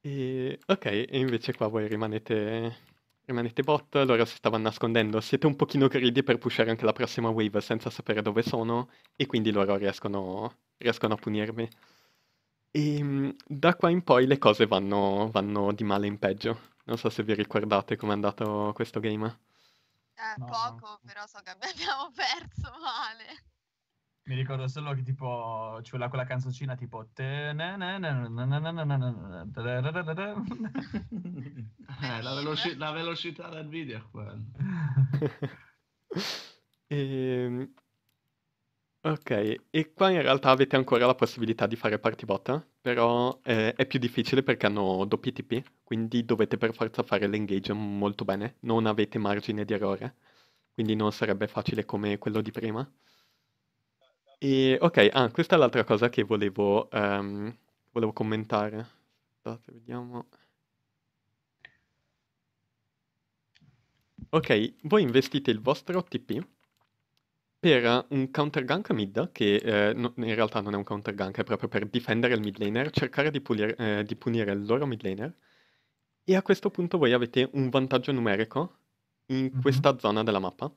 E, ok, e invece qua voi rimanete, rimanete bot, loro si stavano nascondendo, siete un pochino greedy per pushare anche la prossima wave senza sapere dove sono, e quindi loro riescono, riescono a punirvi. E da qua in poi le cose vanno, vanno di male in peggio. Non so se vi ricordate com'è andato questo game. Eh, no. Poco, però so che abbiamo perso male. Mi ricordo solo che tipo c'è quella canzoncina tipo eh, la, veloci la velocità del video è quella. e... Ok, e qua in realtà avete ancora la possibilità di fare party bot, però eh, è più difficile perché hanno doppi T P, quindi dovete per forza fare l'engage molto bene, non avete margine di errore, quindi non sarebbe facile come quello di prima. E ok, ah, questa è l'altra cosa che volevo, um, volevo commentare. Aspettate, vediamo. Ok, voi investite il vostro T P per un counter gank mid, che eh, no, in realtà non è un counter gank, è proprio per difendere il mid laner, cercare di, pulire, eh, di punire il loro mid laner, e a questo punto voi avete un vantaggio numerico in mm-hmm. questa zona della mappa.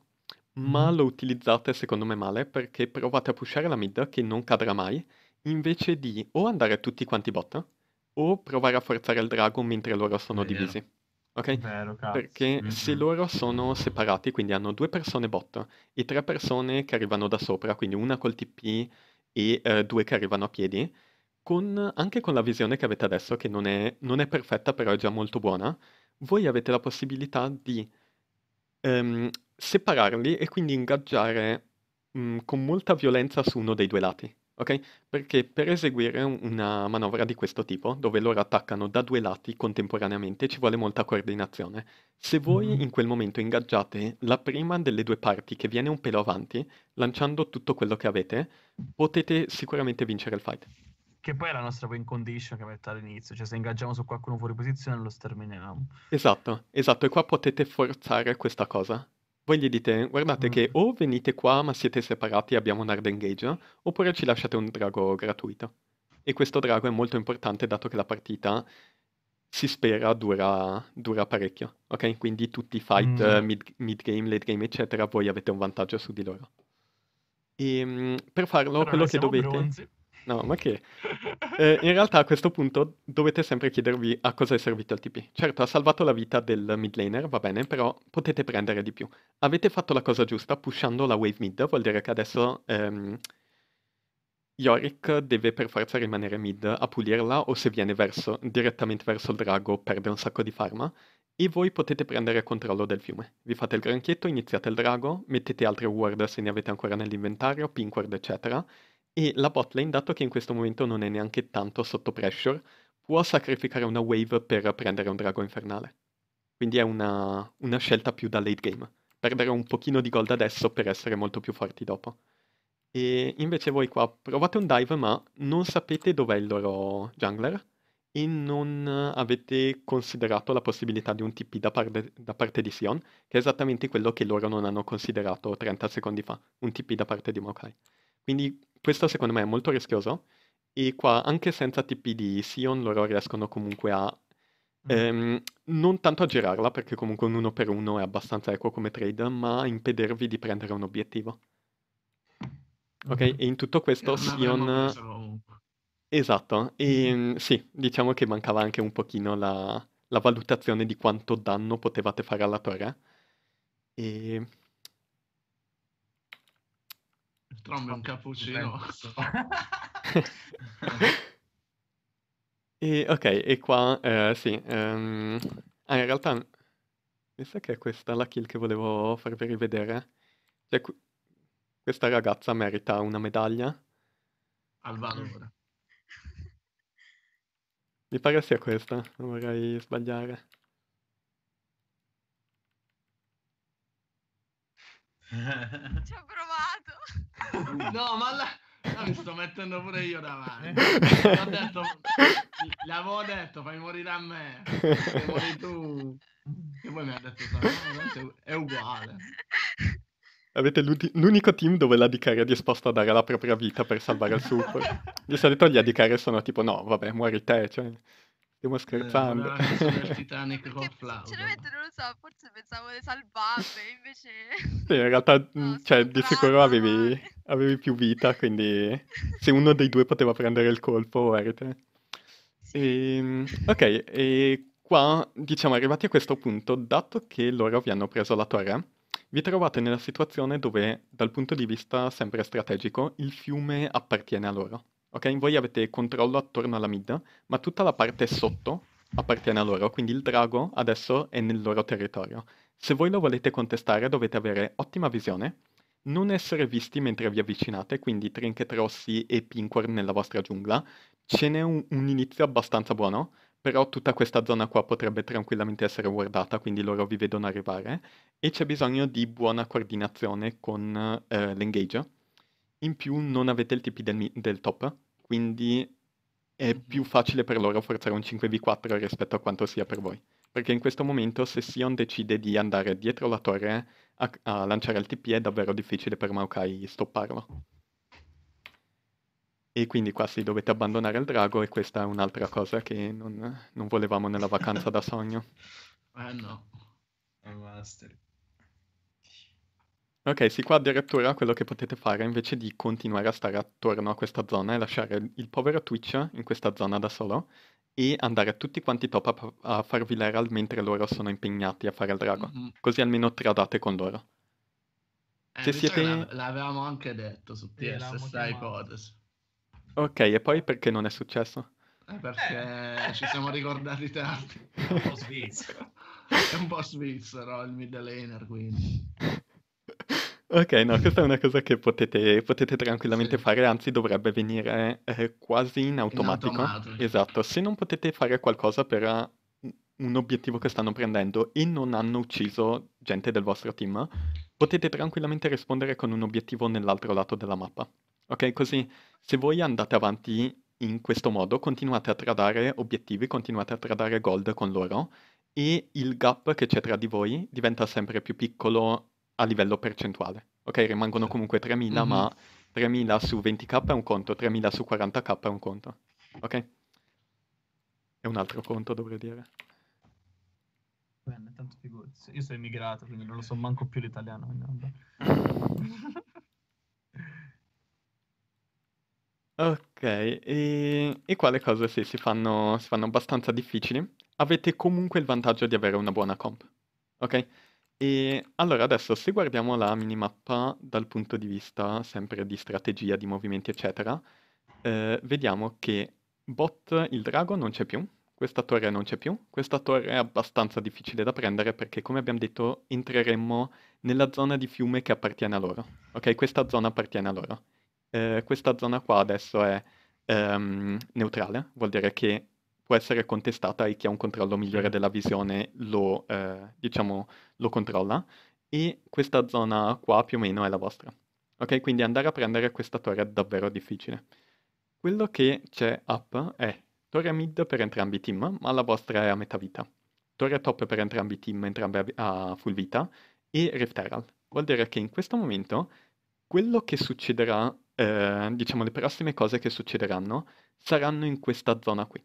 Ma lo utilizzate secondo me male, perché provate a pushare la mid che non cadrà mai, invece di o andare tutti quanti bot o provare a forzare il drago mentre loro sono Vero. divisi. Ok? Vero, cazzo. Perché mm-hmm. se loro sono separati, quindi hanno due persone bot e tre persone che arrivano da sopra, quindi una col T P e eh, due che arrivano a piedi, con, anche con la visione che avete adesso, che non è, non è perfetta però è già molto buona, voi avete la possibilità di Um, separarli e quindi ingaggiare mh, con molta violenza su uno dei due lati, ok? Perché per eseguire una manovra di questo tipo, dove loro attaccano da due lati contemporaneamente, ci vuole molta coordinazione. Se voi in quel momento ingaggiate la prima delle due parti che viene un pelo avanti, lanciando tutto quello che avete, potete sicuramente vincere il fight. Che poi è la nostra win condition che mette all'inizio, cioè se ingaggiamo su qualcuno fuori posizione lo sterminiamo. Esatto, esatto, e qua potete forzare questa cosa. Voi gli dite, guardate mm. che o venite qua ma siete separati e abbiamo un hard engage, oppure ci lasciate un drago gratuito. E questo drago è molto importante dato che la partita, si spera, dura, dura parecchio. Ok? Quindi tutti i fight, mm. mid, mid game, late game, eccetera, voi avete un vantaggio su di loro. E mh, per farlo, Però quello che dovete... Bronzi. No, ma che? Eh, in realtà a questo punto dovete sempre chiedervi a cosa è servito il T P. Certo, ha salvato la vita del mid laner, va bene, però potete prendere di più. Avete fatto la cosa giusta pushando la wave mid, vuol dire che adesso ehm, Yorick deve per forza rimanere mid a pulirla, o se viene verso, direttamente verso il drago perde un sacco di farma, e voi potete prendere controllo del fiume. Vi fate il granchietto, iniziate il drago, mettete altre ward se ne avete ancora nell'inventario, pink ward eccetera, e la botlane, dato che in questo momento non è neanche tanto sotto pressure, può sacrificare una wave per prendere un drago infernale. Quindi è una, una scelta più da late game. Perdere un pochino di gold adesso per essere molto più forti dopo. E invece voi qua provate un dive ma non sapete dov'è il loro jungler e non avete considerato la possibilità di un T P da parte, da parte di Sion, che è esattamente quello che loro non hanno considerato trenta secondi fa, un T P da parte di Maokai. Quindi questo secondo me è molto rischioso, e qua anche senza T P di Sion loro riescono comunque a ehm, non tanto a girarla, perché comunque un uno per uno è abbastanza equo come trade, ma a impedirvi di prendere un obiettivo. Ok, mm-hmm. e in tutto questo Sion... Esatto, e mm-hmm. sì, diciamo che mancava anche un pochino la, la valutazione di quanto danno potevate fare alla torre. E... Trombe un cappuccino. e, ok, e qua eh, sì. Um, ah, in realtà mi sa che è questa la kill che volevo farvi rivedere. Cioè, qu questa ragazza merita una medaglia. Al valore. Mi pare sia questa, non vorrei sbagliare. Ci ho provato. No, ma la, No, mi sto mettendo pure io davanti. L'ho detto, l'avevo detto, fai morire a me. Se muori tu. E poi mi ha detto, no, è uguale. Avete l'unico team dove l'A D C è disposto a dare la propria vita per salvare il support. Di solito gli A D C sono tipo, no, vabbè, muori te, cioè, stiamo scherzando. Eh, il Titanic con Flauto. Sinceramente non lo so, forse pensavo le salvasse, invece... Sì, in realtà, no, cioè, di sicuro avevi, avevi più vita, quindi se uno dei due poteva prendere il colpo, eri te. Sì. E, ok, e qua, diciamo, arrivati a questo punto, dato che loro vi hanno preso la torre, vi trovate nella situazione dove, dal punto di vista sempre strategico, il fiume appartiene a loro. Ok? Voi avete controllo attorno alla mid, ma tutta la parte sotto appartiene a loro, quindi il drago adesso è nel loro territorio. Se voi lo volete contestare dovete avere ottima visione, non essere visti mentre vi avvicinate, quindi trinket rossi e pinkward nella vostra giungla. Ce n'è un, un inizio abbastanza buono, però tutta questa zona qua potrebbe tranquillamente essere guardata, quindi loro vi vedono arrivare, e c'è bisogno di buona coordinazione con eh, l'engage. In più non avete il T P del, del top, quindi è più facile per loro forzare un cinque v quattro rispetto a quanto sia per voi. Perché in questo momento se Sion decide di andare dietro la torre a, a lanciare il T P è davvero difficile per Maokai stopparlo. E quindi qua sì, dovete abbandonare il drago, e questa è un'altra cosa che non, non volevamo nella vacanza da sogno. Eh no, master. Ok, sì, qua addirittura quello che potete fare invece di continuare a stare attorno a questa zona è lasciare il povero Twitch in questa zona da solo e andare tutti quanti top a, a farvi l'eral mentre loro sono impegnati a fare il drago. Mm-hmm. Così almeno tradate con loro. Eh, se siete... L'avevamo anche detto su questa ipotesi. Ok, e poi perché non è successo? Eh, perché eh. ci siamo ricordati tardi. È un po' svizzero. È un po' svizzero il mid laner, quindi. Ok, no, questa è una cosa che potete, potete tranquillamente sì. fare, anzi dovrebbe venire eh, quasi in automatico. In automatico. Esatto, se non potete fare qualcosa per un obiettivo che stanno prendendo e non hanno ucciso gente del vostro team, potete tranquillamente rispondere con un obiettivo nell'altro lato della mappa. Ok, così se voi andate avanti in questo modo, continuate a tradare obiettivi, continuate a tradare gold con loro e il gap che c'è tra di voi diventa sempre più piccolo a livello percentuale. Ok, rimangono comunque tremila, mm-hmm. ma tremila su ventikappa è un conto, tremila su quarantakappa è un conto. Ok? È un altro conto, dovrei dire. Bene, tanto figurati. Io sono immigrato, quindi non lo so manco più l'italiano. Ok, e, e qua le cose sì, si fanno, si fanno abbastanza difficili. Avete comunque il vantaggio di avere una buona comp, ok? E allora adesso se guardiamo la minimappa dal punto di vista sempre di strategia, di movimenti eccetera, eh, vediamo che bot il drago non c'è più, questa torre non c'è più, questa torre è abbastanza difficile da prendere perché come abbiamo detto entreremmo nella zona di fiume che appartiene a loro, ok? Questa zona appartiene a loro. Eh, questa zona qua adesso è um, neutrale, vuol dire che può essere contestata e chi ha un controllo migliore della visione lo, eh, diciamo, lo controlla, e questa zona qua più o meno è la vostra. Ok, quindi andare a prendere questa torre è davvero difficile. Quello che c'è up è torre mid per entrambi i team, ma la vostra è a metà vita. Torre top per entrambi i team, entrambe a full vita, e Rift Herald. Vuol dire che in questo momento quello che succederà, eh, diciamo le prossime cose che succederanno, saranno in questa zona qui.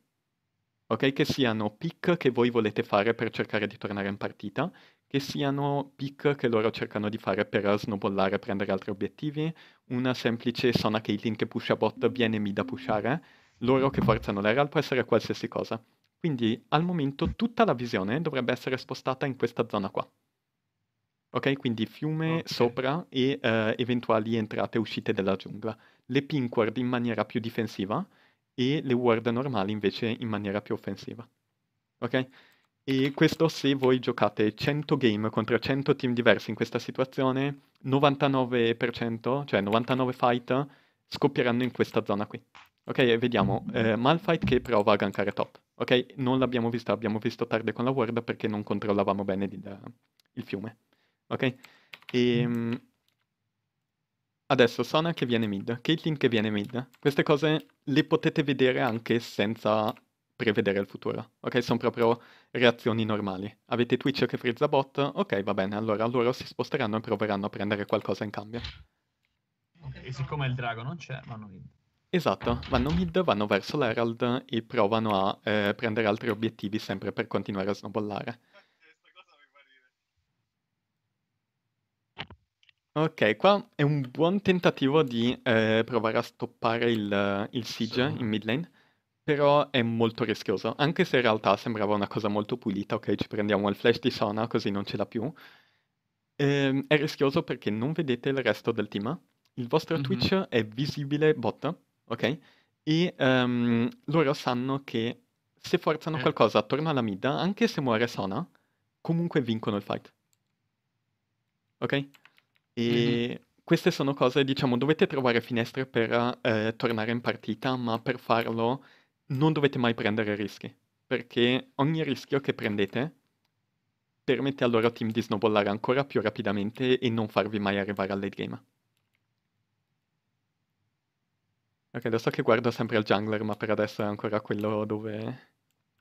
Ok? Che siano pick che voi volete fare per cercare di tornare in partita, che siano pick che loro cercano di fare per snowballare, prendere altri obiettivi, una semplice Sona Caitlyn che pusha bot, viene mid a pushare, loro che forzano l'eral, può essere qualsiasi cosa. Quindi al momento tutta la visione dovrebbe essere spostata in questa zona qua. Ok, quindi fiume, okay. sopra e eh, eventuali entrate e uscite della giungla. Le pinkward in maniera più difensiva e le ward normali invece in maniera più offensiva. Ok? E questo se voi giocate cento game contro cento team diversi in questa situazione, novantanove per cento, cioè novantanove fight, scoppieranno in questa zona qui. Ok, e vediamo eh, Malphite che prova a gankare top. Ok, non l'abbiamo vista, abbiamo visto tardi con la ward perché non controllavamo bene il, il fiume. Ok? E, Adesso Sona che viene mid, Caitlyn che viene mid. Queste cose le potete vedere anche senza prevedere il futuro, ok? Sono proprio reazioni normali. Avete Twitch che frizza bot, ok, va bene, allora loro si sposteranno e proveranno a prendere qualcosa in cambio. E siccome il drago non c'è, vanno mid. Esatto, vanno mid, vanno verso l'Herald e provano a eh, prendere altri obiettivi sempre per continuare a snowballare. Ok, qua è un buon tentativo di eh, provare a stoppare il, il siege sì. in mid lane, però è molto rischioso, anche se in realtà sembrava una cosa molto pulita, ok, ci prendiamo il flash di Sona così non ce l'ha più. Eh, è rischioso perché non vedete il resto del team, il vostro mm-hmm. Twitch è visibile bot, ok, e um, loro sanno che se forzano eh. qualcosa attorno alla mid, anche se muore Sona, comunque vincono il fight, ok? E mm-hmm. queste sono cose, diciamo, dovete trovare finestre per eh, tornare in partita, ma per farlo non dovete mai prendere rischi, perché ogni rischio che prendete permette al loro team di snowballare ancora più rapidamente e non farvi mai arrivare al late game. Ok, lo so che guardo sempre il jungler, ma per adesso è ancora quello dove...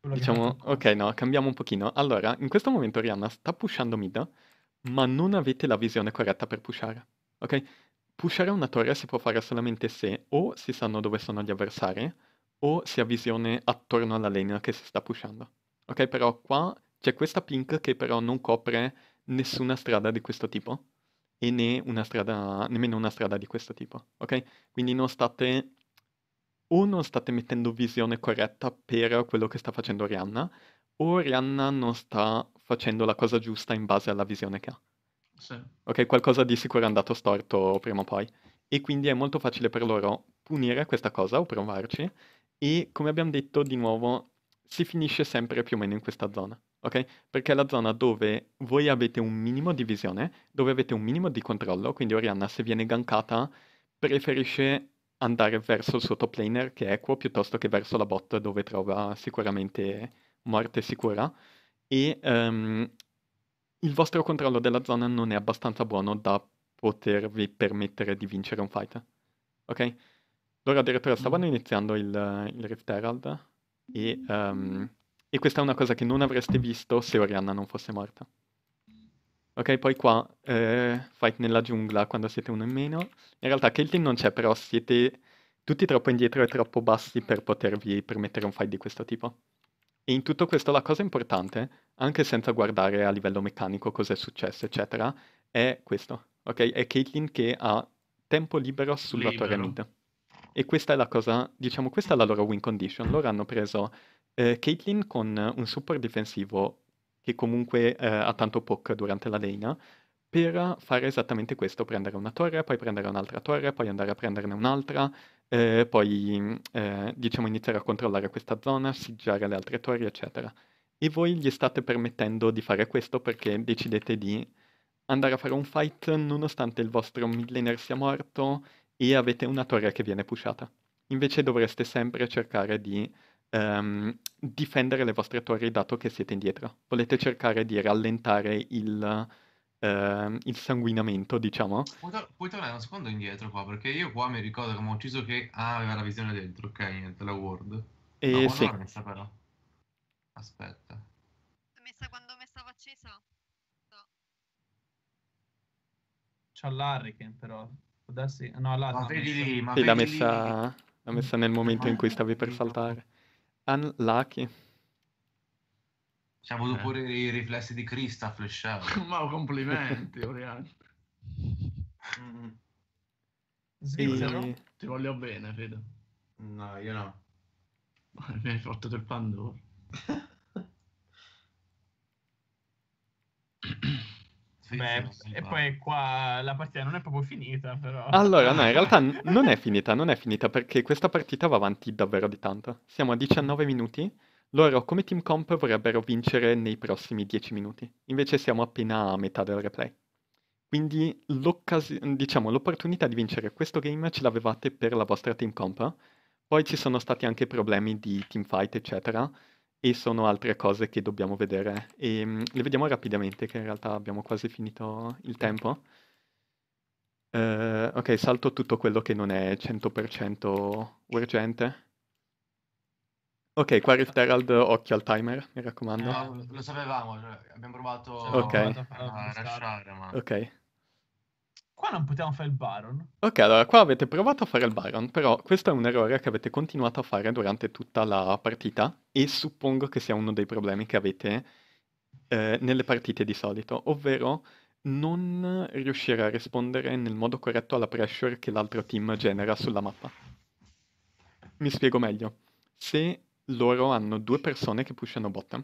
Diciamo, ok, no, cambiamo un pochino. Allora, in questo momento Orianna sta pushando mid, ma non avete la visione corretta per pushare, ok? Pushare una torre si può fare solamente se o si sanno dove sono gli avversari, o si ha visione attorno alla lane che si sta pushando. Ok, però qua c'è questa pink che però non copre nessuna strada di questo tipo, e né una strada, nemmeno una strada di questo tipo, ok? Quindi non state, o non state mettendo visione corretta per quello che sta facendo Orianna, o Orianna non sta facendo la cosa giusta in base alla visione che ha. Sì. Ok, qualcosa di sicuro è andato storto prima o poi. E quindi è molto facile per loro punire questa cosa o provarci. E come abbiamo detto, di nuovo, si finisce sempre più o meno in questa zona. Ok? Perché è la zona dove voi avete un minimo di visione, dove avete un minimo di controllo. Quindi Orianna, se viene gankata, preferisce andare verso il suo top laner, che è equo, piuttosto che verso la bot, dove trova sicuramente... morte sicura, e um, il vostro controllo della zona non è abbastanza buono da potervi permettere di vincere un fight, ok? Loro addirittura stavano iniziando il, il Rift Herald, e, um, e questa è una cosa che non avreste visto se Orianna non fosse morta. Ok, poi qua, eh, fight nella giungla quando siete uno in meno, in realtà Caitlyn non c'è, però siete tutti troppo indietro e troppo bassi per potervi permettere un fight di questo tipo. E in tutto questo la cosa importante, anche senza guardare a livello meccanico cosa è successo, eccetera, è questo, ok? È Caitlyn che ha tempo libero sulla torre mid. E questa è la cosa, diciamo, questa è la loro win condition. Loro hanno preso eh, Caitlyn con un support difensivo che comunque eh, ha tanto poke durante la lane, per fare esattamente questo, prendere una torre, poi prendere un'altra torre, poi andare a prenderne un'altra... Eh, poi eh, diciamo iniziare a controllare questa zona, siggiare le altre torri, eccetera. E voi gli state permettendo di fare questo perché decidete di andare a fare un fight nonostante il vostro mid laner sia morto e avete una torre che viene pushata. Invece dovreste sempre cercare di ehm, difendere le vostre torri dato che siete indietro. Volete cercare di rallentare il... Uh, il sanguinamento, diciamo. Puoi, tor puoi tornare un secondo indietro qua, perché io qua mi ricordo che mi ho ucciso che ah, aveva la visione dentro, ok, niente, la ward. E no, sì. L'ho messa però. Aspetta. L'ho messa quando mi stavo accesa. No. C'ha l'Harrican però. Darsi... No, là, ma no, vedi lì, ma sì, vedi l'ha messa... messa nel momento ma in cui stavi per saltare. Unlucky. Ci ha avuto eh. pure i riflessi di Crista a flashare. Ma complimenti, Orianna. Mm. Sì, e... no? Ti voglio bene, Fede. No, io no. Mi hai fatto del pandoro. Sì, beh, sì, e poi qua la partita non è proprio finita, però... Allora, no, in realtà non è finita, non è finita, perché questa partita va avanti davvero di tanto. Siamo a diciannove minuti. Loro come team comp vorrebbero vincere nei prossimi dieci minuti, invece siamo appena a metà del replay. Quindi l'occasione, diciamo, l'opportunità di vincere questo game ce l'avevate per la vostra team comp, poi ci sono stati anche problemi di team fight eccetera, e sono altre cose che dobbiamo vedere. E mh, le vediamo rapidamente, che in realtà abbiamo quasi finito il tempo. Uh, ok, salto tutto quello che non è cento per cento urgente. Ok, qua Rift Herald, occhio al timer, mi raccomando. No, lo sapevamo, abbiamo provato, okay. provato a lasciare, ma... Ok. Qua non potevamo fare il Baron. Ok, allora qua avete provato a fare il Baron, però questo è un errore che avete continuato a fare durante tutta la partita e suppongo che sia uno dei problemi che avete eh, nelle partite di solito, ovvero non riuscire a rispondere nel modo corretto alla pressure che l'altro team genera sulla mappa. Mi spiego meglio. Se loro hanno due persone che pushano bottom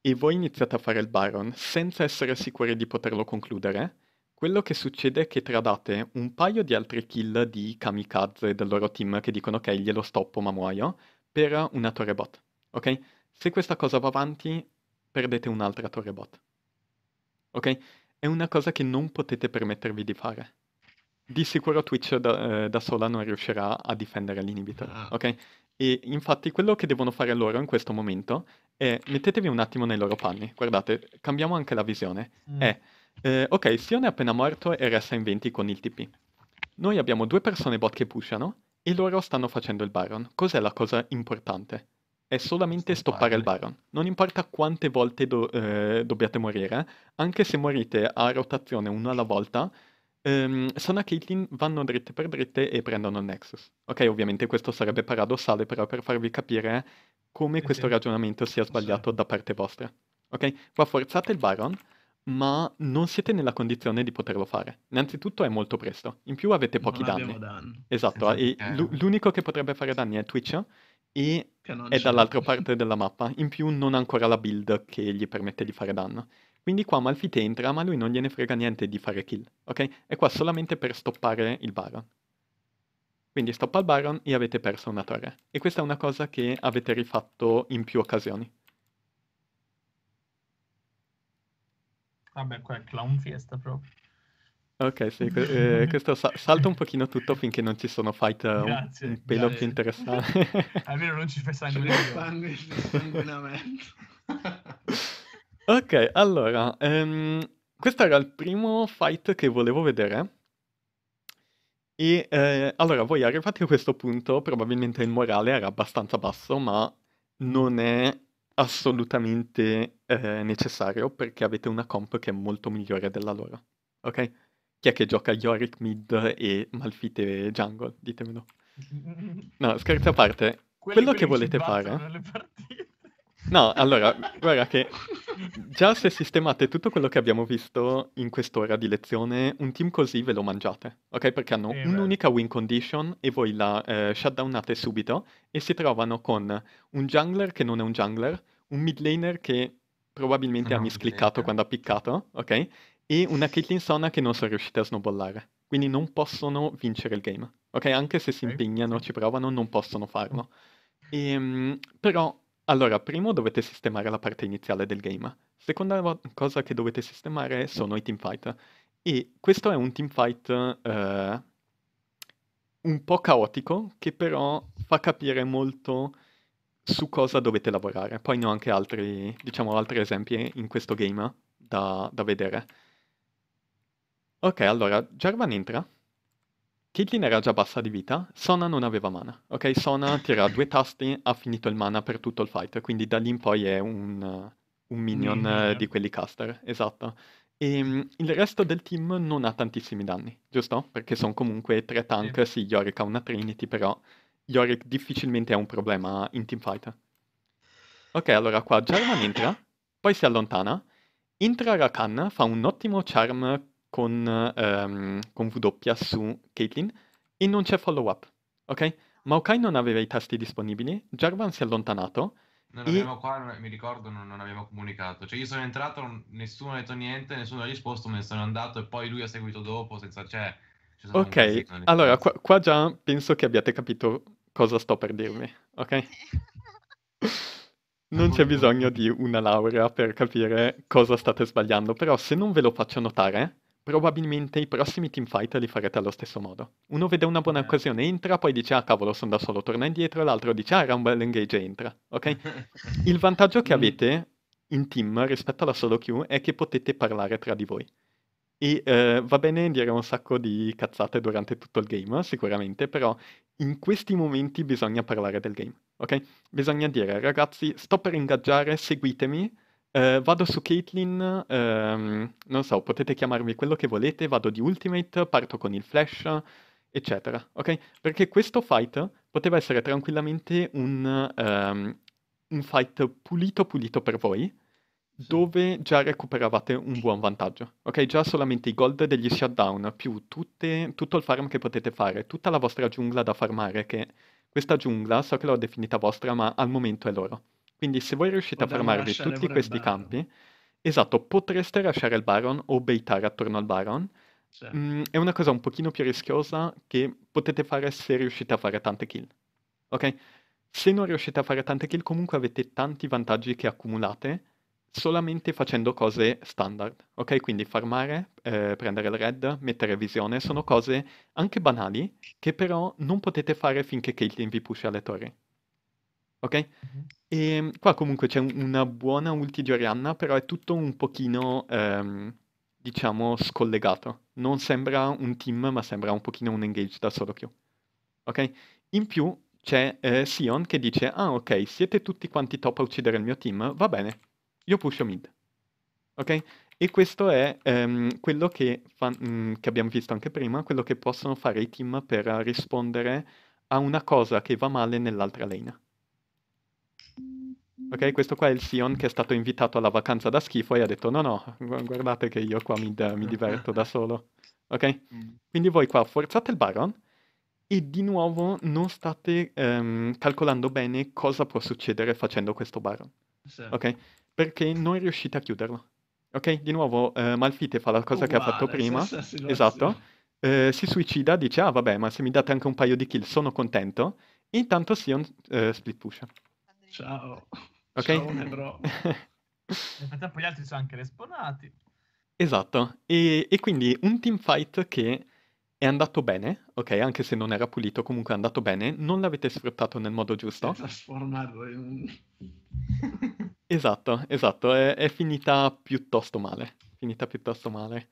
e voi iniziate a fare il Baron senza essere sicuri di poterlo concludere, quello che succede è che tradate un paio di altri kill di kamikaze del loro team che dicono ok, glielo stoppo ma muoio, per una torre bot, ok? Se questa cosa va avanti, perdete un'altra torre bot, ok? È una cosa che non potete permettervi di fare. Di sicuro Twitch da, eh, da sola non riuscirà a difendere l'inhibitor, ok? E infatti quello che devono fare loro in questo momento è... Mettetevi un attimo nei loro panni, guardate, cambiamo anche la visione, mm. è... Eh, ok, Sion è appena morto e resta in venti con il T P. Noi abbiamo due persone bot che pushano e loro stanno facendo il Baron. Cos'è la cosa importante? È solamente stoppare il Baron. Non importa quante volte do, eh, dobbiate morire, anche se morite a rotazione uno alla volta, ehm, Sona e Caitlyn vanno dritte per dritte e prendono il Nexus. Ok, ovviamente questo sarebbe paradossale, però per farvi capire come questo ragionamento sia sbagliato da parte vostra. Ok, qua forzate il Baron, ma non siete nella condizione di poterlo fare. Innanzitutto è molto presto, in più avete pochi danni. danni. Esatto, eh, l'unico che potrebbe fare danni è Twitch e è dall'altra parte della mappa, in più non ha ancora la build che gli permette di fare danno. Quindi qua Malphite entra, ma lui non gliene frega niente di fare kill, ok? È qua solamente per stoppare il Baron. Quindi stoppa il Baron e avete perso una torre. E questa è una cosa che avete rifatto in più occasioni. Vabbè, qua è clown fiesta proprio. Ok, sì, que eh, questo sa salta un pochino tutto finché non ci sono fight uh, grazie, un pelo grazie. più interessanti. Almeno non ci fai sanguinamento. Ok, allora, um, questo era il primo fight che volevo vedere. E eh, allora, voi arrivati a questo punto, probabilmente il morale era abbastanza basso, ma non è... assolutamente eh, necessario, perché avete una comp che è molto migliore della loro, ok? Chi è che gioca Yorick mid e Malphite jungle? Ditemelo. No, scherzi a parte, quelli, quello quelli che volete fare... No, allora, guarda che già se sistemate tutto quello che abbiamo visto in quest'ora di lezione, un team così ve lo mangiate, ok? Perché hanno eh, un'unica win condition e voi la eh, shutdownate subito e si trovano con un jungler che non è un jungler, un mid laner che probabilmente ha miscliccato quando ha piccato, ok? E una Caitlyn Sona che non sono riuscite a snowballare. Quindi non possono vincere il game, ok? Anche se si impegnano, ci provano, non possono farlo. E, um, però... Allora, primo dovete sistemare la parte iniziale del game. Seconda cosa che dovete sistemare sono i teamfight. E questo è un teamfight eh, un po' caotico, che però fa capire molto su cosa dovete lavorare. Poi ne ho anche altri, diciamo, altri esempi in questo game da, da vedere. Ok, allora, Jarvan entra. Caitlyn era già bassa di vita, Sona non aveva mana, ok? Sona tira due tasti, ha finito il mana per tutto il fight, quindi da lì in poi è un, un minion mm-hmm. di quelli caster, esatto. E um, il resto del team non ha tantissimi danni, giusto? Perché sono comunque tre tank, sì, sì Yorick ha una Trinity, però Yorick difficilmente è un problema in team fight. Ok, allora qua Jarvan entra, poi si allontana, entra Rakan, fa un ottimo charm con, um, con W su Caitlyn e non c'è follow up, ok? Maokai non aveva i tasti disponibili, Jarvan si è allontanato. Non e... qua, non, mi ricordo, non, non abbiamo comunicato. Cioè io sono entrato, non, nessuno ha detto niente, nessuno ha risposto, me ne sono andato e poi lui ha seguito dopo senza... Cioè, ok, allora qua, qua già penso che abbiate capito cosa sto per dirvi, ok? Non c'è bisogno di una laurea per capire cosa state sbagliando, però se non ve lo faccio notare... Probabilmente i prossimi teamfight li farete allo stesso modo. Uno vede una buona occasione, entra, poi dice ah cavolo sono da solo, torna indietro, l'altro dice ah era un bel engage e entra, ok? Il vantaggio che avete in team rispetto alla solo queue è che potete parlare tra di voi. E eh, va bene dire un sacco di cazzate durante tutto il game, sicuramente, però in questi momenti bisogna parlare del game, ok? Bisogna dire, ragazzi, sto per ingaggiare, seguitemi, eh, vado su Caitlyn, ehm, non so, potete chiamarmi quello che volete, vado di ultimate, parto con il flash, eccetera, ok? Perché questo fight poteva essere tranquillamente un, ehm, un fight pulito pulito per voi, dove già recuperavate un buon vantaggio, ok? Già solamente i gold degli shutdown, più tutte, tutto il farm che potete fare, tutta la vostra giungla da farmare, che questa giungla, so che l'ho definita vostra, ma al momento è loro. Quindi se voi riuscite Potremmo a farmarvi tutti questi campi, esatto, potreste lasciare il Baron o baitare attorno al Baron. Sì. Mm, è una cosa un pochino più rischiosa che potete fare se riuscite a fare tante kill, ok? Se non riuscite a fare tante kill, comunque avete tanti vantaggi che accumulate, solamente facendo cose standard, ok? Quindi farmare, eh, prendere il red, mettere visione, sono cose anche banali che però non potete fare finché Caitlyn vi pusha alle torri, ok? Mm-hmm. E qua comunque c'è una buona ulti di Orianna, però è tutto un pochino, ehm, diciamo, scollegato. Non sembra un team, ma sembra un pochino un engage da solo queue, ok? In più c'è eh, Sion che dice, ah ok, siete tutti quanti top a uccidere il mio team, va bene. Io pusho mid, ok? E questo è um, quello che, mh, che abbiamo visto anche prima, quello che possono fare i team per rispondere a una cosa che va male nell'altra lane. Ok, questo qua è il Sion che è stato invitato alla vacanza da schifo e ha detto no no, guardate che io qua mi, mi diverto da solo, ok? Quindi voi qua forzate il Baron e di nuovo non state um, calcolando bene cosa può succedere facendo questo Baron, ok? Perché non riuscite a chiuderlo, ok? Di nuovo eh, Malphite fa la cosa Uguale, che ha fatto prima, esatto, eh, si suicida, dice ah vabbè ma se mi date anche un paio di kill sono contento, e intanto Sion eh, split pusha. Ciao, okay? Ciao bro. Nel frattempo gli altri sono anche respawnati. Esatto, e, e quindi un teamfight che è andato bene, ok? Anche se non era pulito, comunque è andato bene, non l'avete sfruttato nel modo giusto. Trasformarlo in un... Esatto, esatto, è, è finita piuttosto male, finita piuttosto male.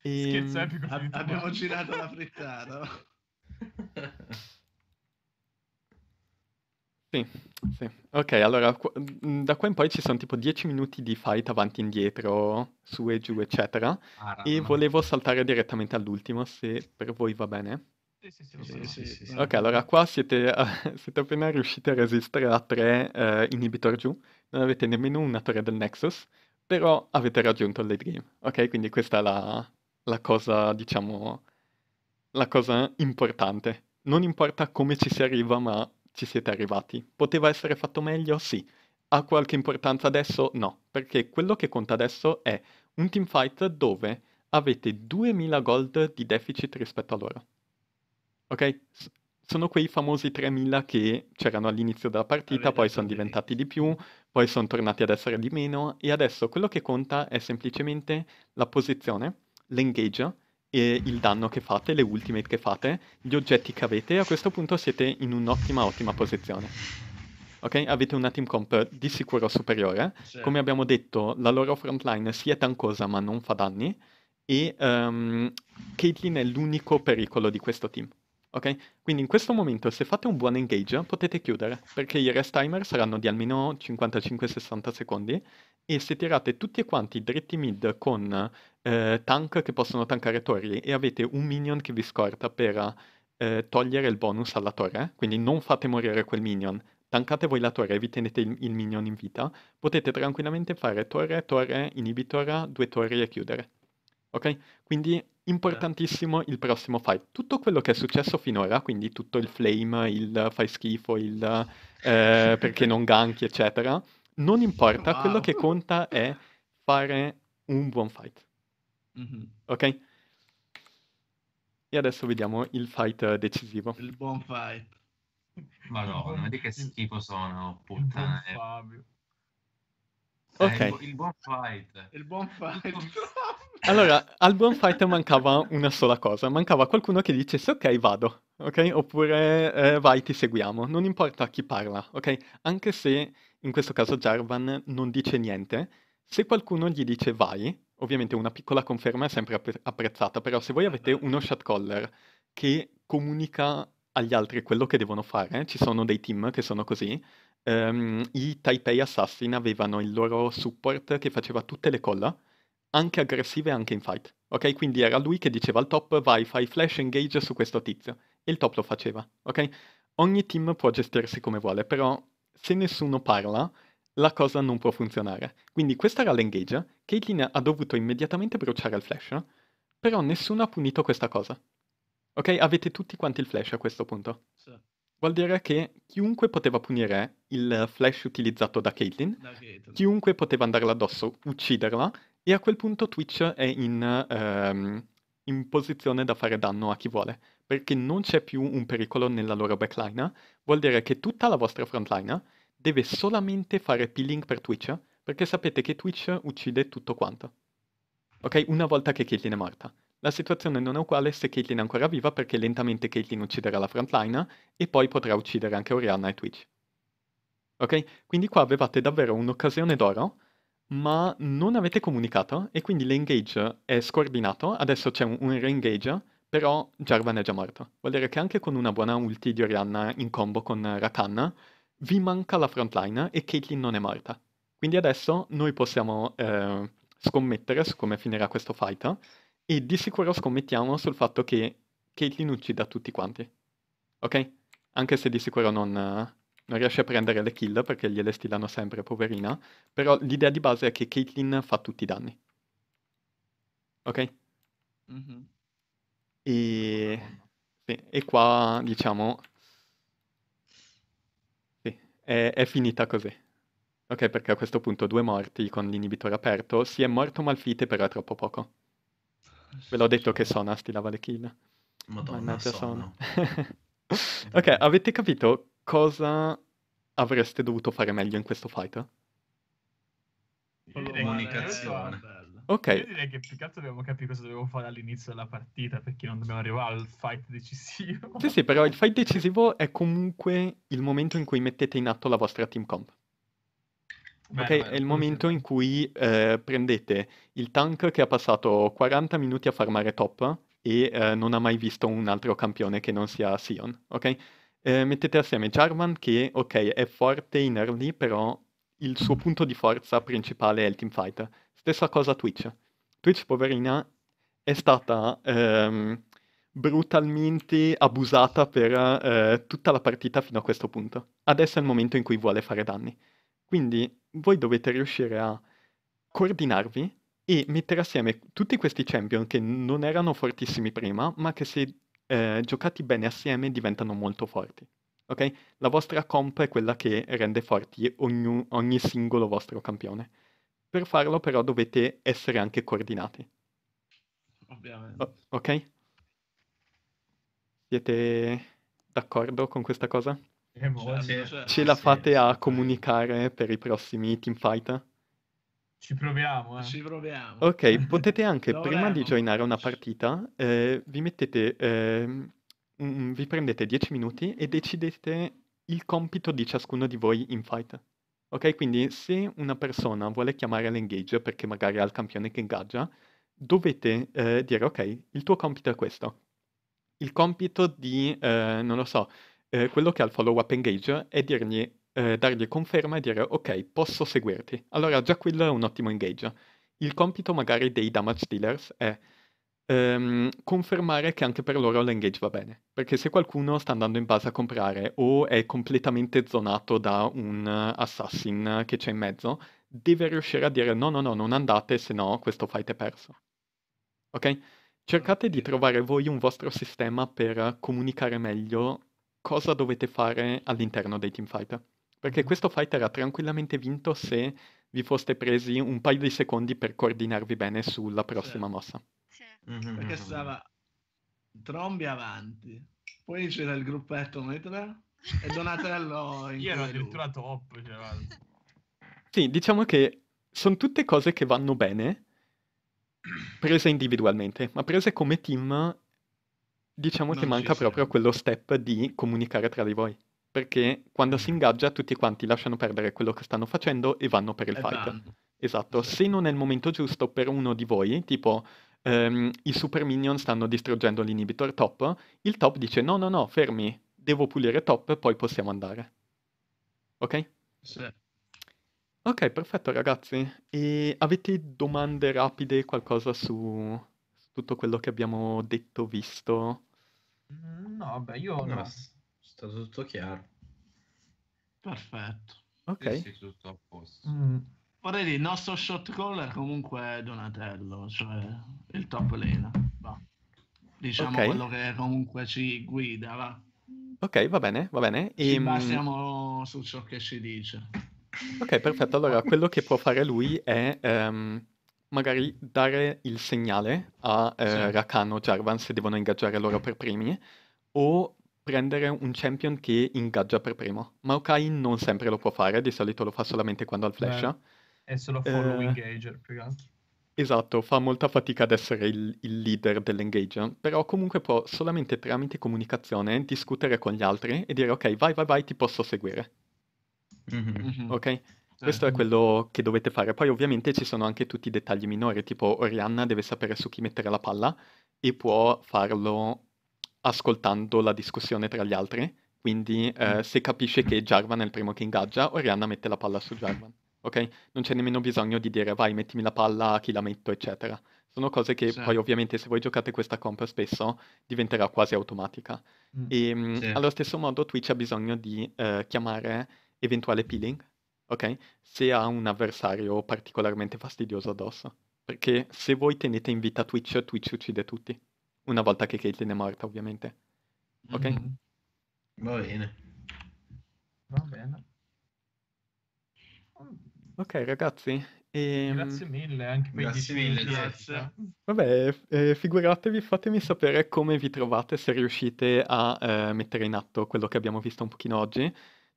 E... Scherzo epico, finita abbiamo male. Girato la frittata. Sì, sì. Ok, allora, da qua in poi ci sono tipo dieci minuti di fight avanti e indietro, su e giù, eccetera. Ah, e volevo saltare direttamente all'ultimo, se per voi va bene. Sì, sì, sì, sì, sì, sì, sì. Ok, allora qua siete, uh, siete appena riusciti a resistere a tre uh, inhibitor giù. Non avete nemmeno una torre del Nexus, però avete raggiunto il late game, ok? Quindi questa è la, la cosa, diciamo, la cosa importante. Non importa come ci si arriva, ma ci siete arrivati. Poteva essere fatto meglio? Sì. Ha qualche importanza adesso? No, perché quello che conta adesso è un teamfight dove avete duemila gold di deficit rispetto a loro, ok? Sono quei famosi tremila che c'erano all'inizio della partita, Vabbè, poi sono diventati di più, poi sono tornati ad essere di meno, e adesso quello che conta è semplicemente la posizione, l'engage, e il danno che fate, le ultimate che fate, gli oggetti che avete, e a questo punto siete in un'ottima, ottima posizione. Ok? Avete una team comp di sicuro superiore, sì. Come abbiamo detto, la loro frontline si è tancosa ma non fa danni, e um, Caitlyn è l'unico pericolo di questo team. Ok? Quindi in questo momento se fate un buon engage potete chiudere, perché i rest timer saranno di almeno cinquantacinque sessanta secondi, e se tirate tutti quanti dritti mid con eh, tank che possono tankare torri e avete un minion che vi scorta per eh, togliere il bonus alla torre, quindi non fate morire quel minion, tankate voi la torre e vi tenete il, il minion in vita, potete tranquillamente fare torre, torre, inhibitora, due torri e chiudere. Ok? Quindi importantissimo il prossimo fight. Tutto quello che è successo finora, quindi tutto il flame, il fai schifo, il eh, perché non ganchi, eccetera, non importa, wow. Quello che conta è fare un buon fight. Mm-hmm. Ok? E adesso vediamo il fight decisivo. Il buon fight. Ma no, non vedi che schifo sono, puttane. Il buon Fabio. Ok. Eh, il, bu- il buon fight. Il buon fight. Allora, al buon fight mancava una sola cosa, mancava qualcuno che dicesse ok vado, ok? Oppure eh, vai ti seguiamo, non importa chi parla, ok? Anche se in questo caso Jarvan non dice niente, se qualcuno gli dice vai, ovviamente una piccola conferma è sempre app apprezzata, però se voi avete uno shotcaller che comunica agli altri quello che devono fare, ci sono dei team che sono così, um, i Taipei Assassin avevano il loro support che faceva tutte le colla, anche aggressive e anche in fight, ok? Quindi era lui che diceva al top, vai, fai flash, engage su questo tizio, e il top lo faceva, ok? Ogni team può gestirsi come vuole, però se nessuno parla, la cosa non può funzionare. Quindi questa era l'engage, Caitlyn ha dovuto immediatamente bruciare il flash, però nessuno ha punito questa cosa. Ok, avete tutti quanti il flash a questo punto. Sì. Vuol dire che chiunque poteva punire il flash utilizzato da Caitlyn, da Caitlyn. Chiunque poteva andarla addosso, ucciderla, e a quel punto Twitch è in, ehm, in posizione da fare danno a chi vuole, perché non c'è più un pericolo nella loro backline. Vuol dire che tutta la vostra frontline deve solamente fare peeling per Twitch, perché sapete che Twitch uccide tutto quanto. Ok, una volta che Caitlyn è morta. La situazione non è uguale se Caitlyn è ancora viva, perché lentamente Caitlyn ucciderà la frontline e poi potrà uccidere anche Orianna e Twitch. Ok? Quindi qua avevate davvero un'occasione d'oro, ma non avete comunicato e quindi l'engage è scordinato, adesso c'è un, un re-engage, però Jarvan è già morto. Vuol dire che anche con una buona ulti di Orianna in combo con Rakan, vi manca la frontline e Caitlyn non è morta. Quindi adesso noi possiamo eh, scommettere su come finirà questo fight, e di sicuro scommettiamo sul fatto che Caitlyn uccida tutti quanti, ok? Anche se di sicuro non, non riesce a prendere le kill perché gliele stilano sempre, poverina, però l'idea di base è che Caitlyn fa tutti i danni, ok? Mm-hmm. E... sì, e qua, diciamo, sì, è, è finita così, ok? Perché a questo punto due morti con l'inibitore aperto, si è morto Malphite però è troppo poco. Ve l'ho detto che Sona stilava le kill. Madonna, Mannaggia Sona. Ok, avete capito cosa avreste dovuto fare meglio in questo fight? Comunicazione. Ok. Io direi che più che altro dobbiamo capire cosa dovevo fare all'inizio della partita, perché non dobbiamo arrivare al fight decisivo. Sì, sì, però il fight decisivo è comunque il momento in cui mettete in atto la vostra team comp. Ok, beh, beh, è il momento in cui eh, prendete il tank che ha passato quaranta minuti a farmare top e eh, non ha mai visto un altro campione che non sia Sion, ok? Eh, mettete assieme Jarvan che, ok, è forte in early, però il suo punto di forza principale è il teamfight. Stessa cosa Twitch. Twitch, poverina, è stata ehm, brutalmente abusata per eh, tutta la partita fino a questo punto. Adesso è il momento in cui vuole fare danni. Quindi voi dovete riuscire a coordinarvi e mettere assieme tutti questi champion che non erano fortissimi prima, ma che se eh, giocati bene assieme diventano molto forti, ok? La vostra comp è quella che rende forti ogni, ogni singolo vostro campione. Per farlo però dovete essere anche coordinati. Ovviamente. O ok? Siete d'accordo con questa cosa? Cioè, cioè, ce la fate sì, a comunicare per i prossimi teamfight? Ci proviamo, eh. Ci proviamo. Ok, potete anche, prima di joinare una partita, eh, vi mettete, eh, mm, vi prendete dieci minuti e decidete il compito di ciascuno di voi in fight. Ok, quindi se una persona vuole chiamare l'engage perché magari ha il campione che ingaggia, dovete eh, dire, ok, il tuo compito è questo. Il compito di, eh, non lo so... Eh, quello che ha il follow-up engage è dirgli, eh, dargli conferma e dire ok, posso seguirti. Allora già quello è un ottimo engage. Il compito magari dei damage dealers è ehm, confermare che anche per loro l'engage va bene. Perché se qualcuno sta andando in base a comprare o è completamente zonato da un assassin che c'è in mezzo, deve riuscire a dire no, no, no, non andate, se no questo fight è perso. Ok? Cercate di trovare voi un vostro sistema per comunicare meglio cosa dovete fare all'interno dei teamfight. Perché questo fight era tranquillamente vinto se vi foste presi un paio di secondi per coordinarvi bene sulla prossima sì. mossa. Sì. Mm-hmm. Perché stava Trombi avanti, poi c'era il gruppetto noi tre e Donatello... in Io ero addirittura top. Cioè... sì, diciamo che sono tutte cose che vanno bene, prese individualmente, ma prese come team... diciamo che manca proprio quello step di comunicare tra di voi, perché quando si ingaggia tutti quanti lasciano perdere quello che stanno facendo e vanno per il fight. Esatto, se non è il momento giusto per uno di voi, tipo ehm, i super minion stanno distruggendo l'inhibitor top, il top dice no, no, no, fermi, devo pulire top, poi possiamo andare. Ok? Sì. Ok, perfetto ragazzi. E avete domande rapide, qualcosa su, su tutto quello che abbiamo detto, visto? No, vabbè, io no. no. Sta tutto chiaro. Perfetto. Ok. Sì, sì, tutto a posto. Mm. Vorrei dire, il nostro shot caller comunque è Donatello, cioè il top lane. Va. Diciamo okay. quello che comunque ci guida, va. Ok, va bene, va bene. E... ci basiamo su ciò che ci dice. Ok, perfetto. Allora, quello che può fare lui è um, magari dare il segnale a uh, sì. Rakan o Jarvan se devono ingaggiare loro per primi, o prendere un champion che ingaggia per primo. Maokai non sempre lo può fare, di solito lo fa solamente quando ha il flash. Beh, è solo follow uh, engager, più che altro. Esatto, fa molta fatica ad essere il, il leader dell'engage, però comunque può solamente tramite comunicazione discutere con gli altri e dire ok, vai, vai, vai, ti posso seguire. Mm-hmm. Ok? Sì. Questo è quello che dovete fare. Poi ovviamente ci sono anche tutti i dettagli minori, tipo Orianna deve sapere su chi mettere la palla e può farlo ascoltando la discussione tra gli altri, quindi eh, se capisce che Jarvan è il primo che ingaggia, Orianna mette la palla su Jarvan. Ok? Non c'è nemmeno bisogno di dire vai mettimi la palla, a chi la metto, eccetera. Sono cose che sì. poi ovviamente se voi giocate questa comp spesso diventerà quasi automatica. Mm. E sì. allo stesso modo Twitch ha bisogno di eh, chiamare eventuale peeling, ok? Se ha un avversario particolarmente fastidioso addosso. Perché se voi tenete in vita Twitch, Twitch uccide tutti. Una volta che Caitlyn è morta, ovviamente. Ok? Mm. Va bene. Va bene. Ok ragazzi, e... grazie mille anche per grazie i mille, grazie. Vabbè, eh, figuratevi, fatemi sapere come vi trovate, se riuscite a eh, mettere in atto quello che abbiamo visto un pochino oggi.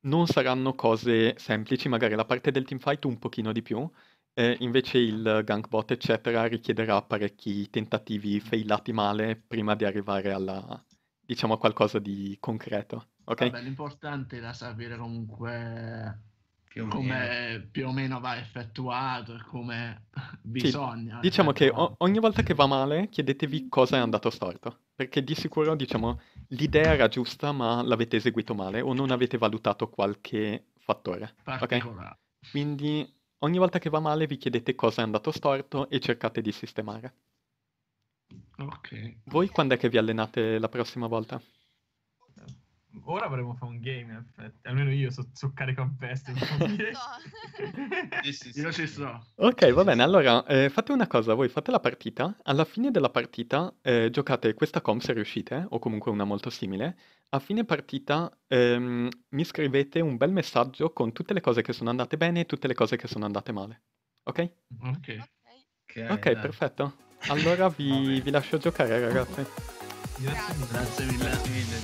Non saranno cose semplici, magari la parte del teamfight un pochino di più, eh, invece il gankbot eccetera richiederà parecchi tentativi failati male prima di arrivare alla, diciamo, a qualcosa di concreto. Okay? Vabbè, l'importante è da sapere comunque... come più o meno va effettuato e come bisogna. Sì, diciamo che ogni volta che va male chiedetevi cosa è andato storto, perché di sicuro diciamo l'idea era giusta ma l'avete eseguito male o non avete valutato qualche fattore. Okay? Quindi ogni volta che va male vi chiedete cosa è andato storto e cercate di sistemare. Okay. Voi quando è che vi allenate la prossima volta? Ora vorremmo fare un game, in effetti. Almeno io so, so carico a peste. Sì, sì, sì. Io ci so. Ok, va bene. Allora, eh, fate una cosa. Voi fate la partita. Alla fine della partita eh, giocate questa comp se riuscite, o comunque una molto simile. A fine partita ehm, mi scrivete un bel messaggio con tutte le cose che sono andate bene e tutte le cose che sono andate male. Ok? Ok. Ok, okay perfetto. Allora vi, vi lascio giocare, ragazzi. Grazie mille. Grazie mille. Grazie mille.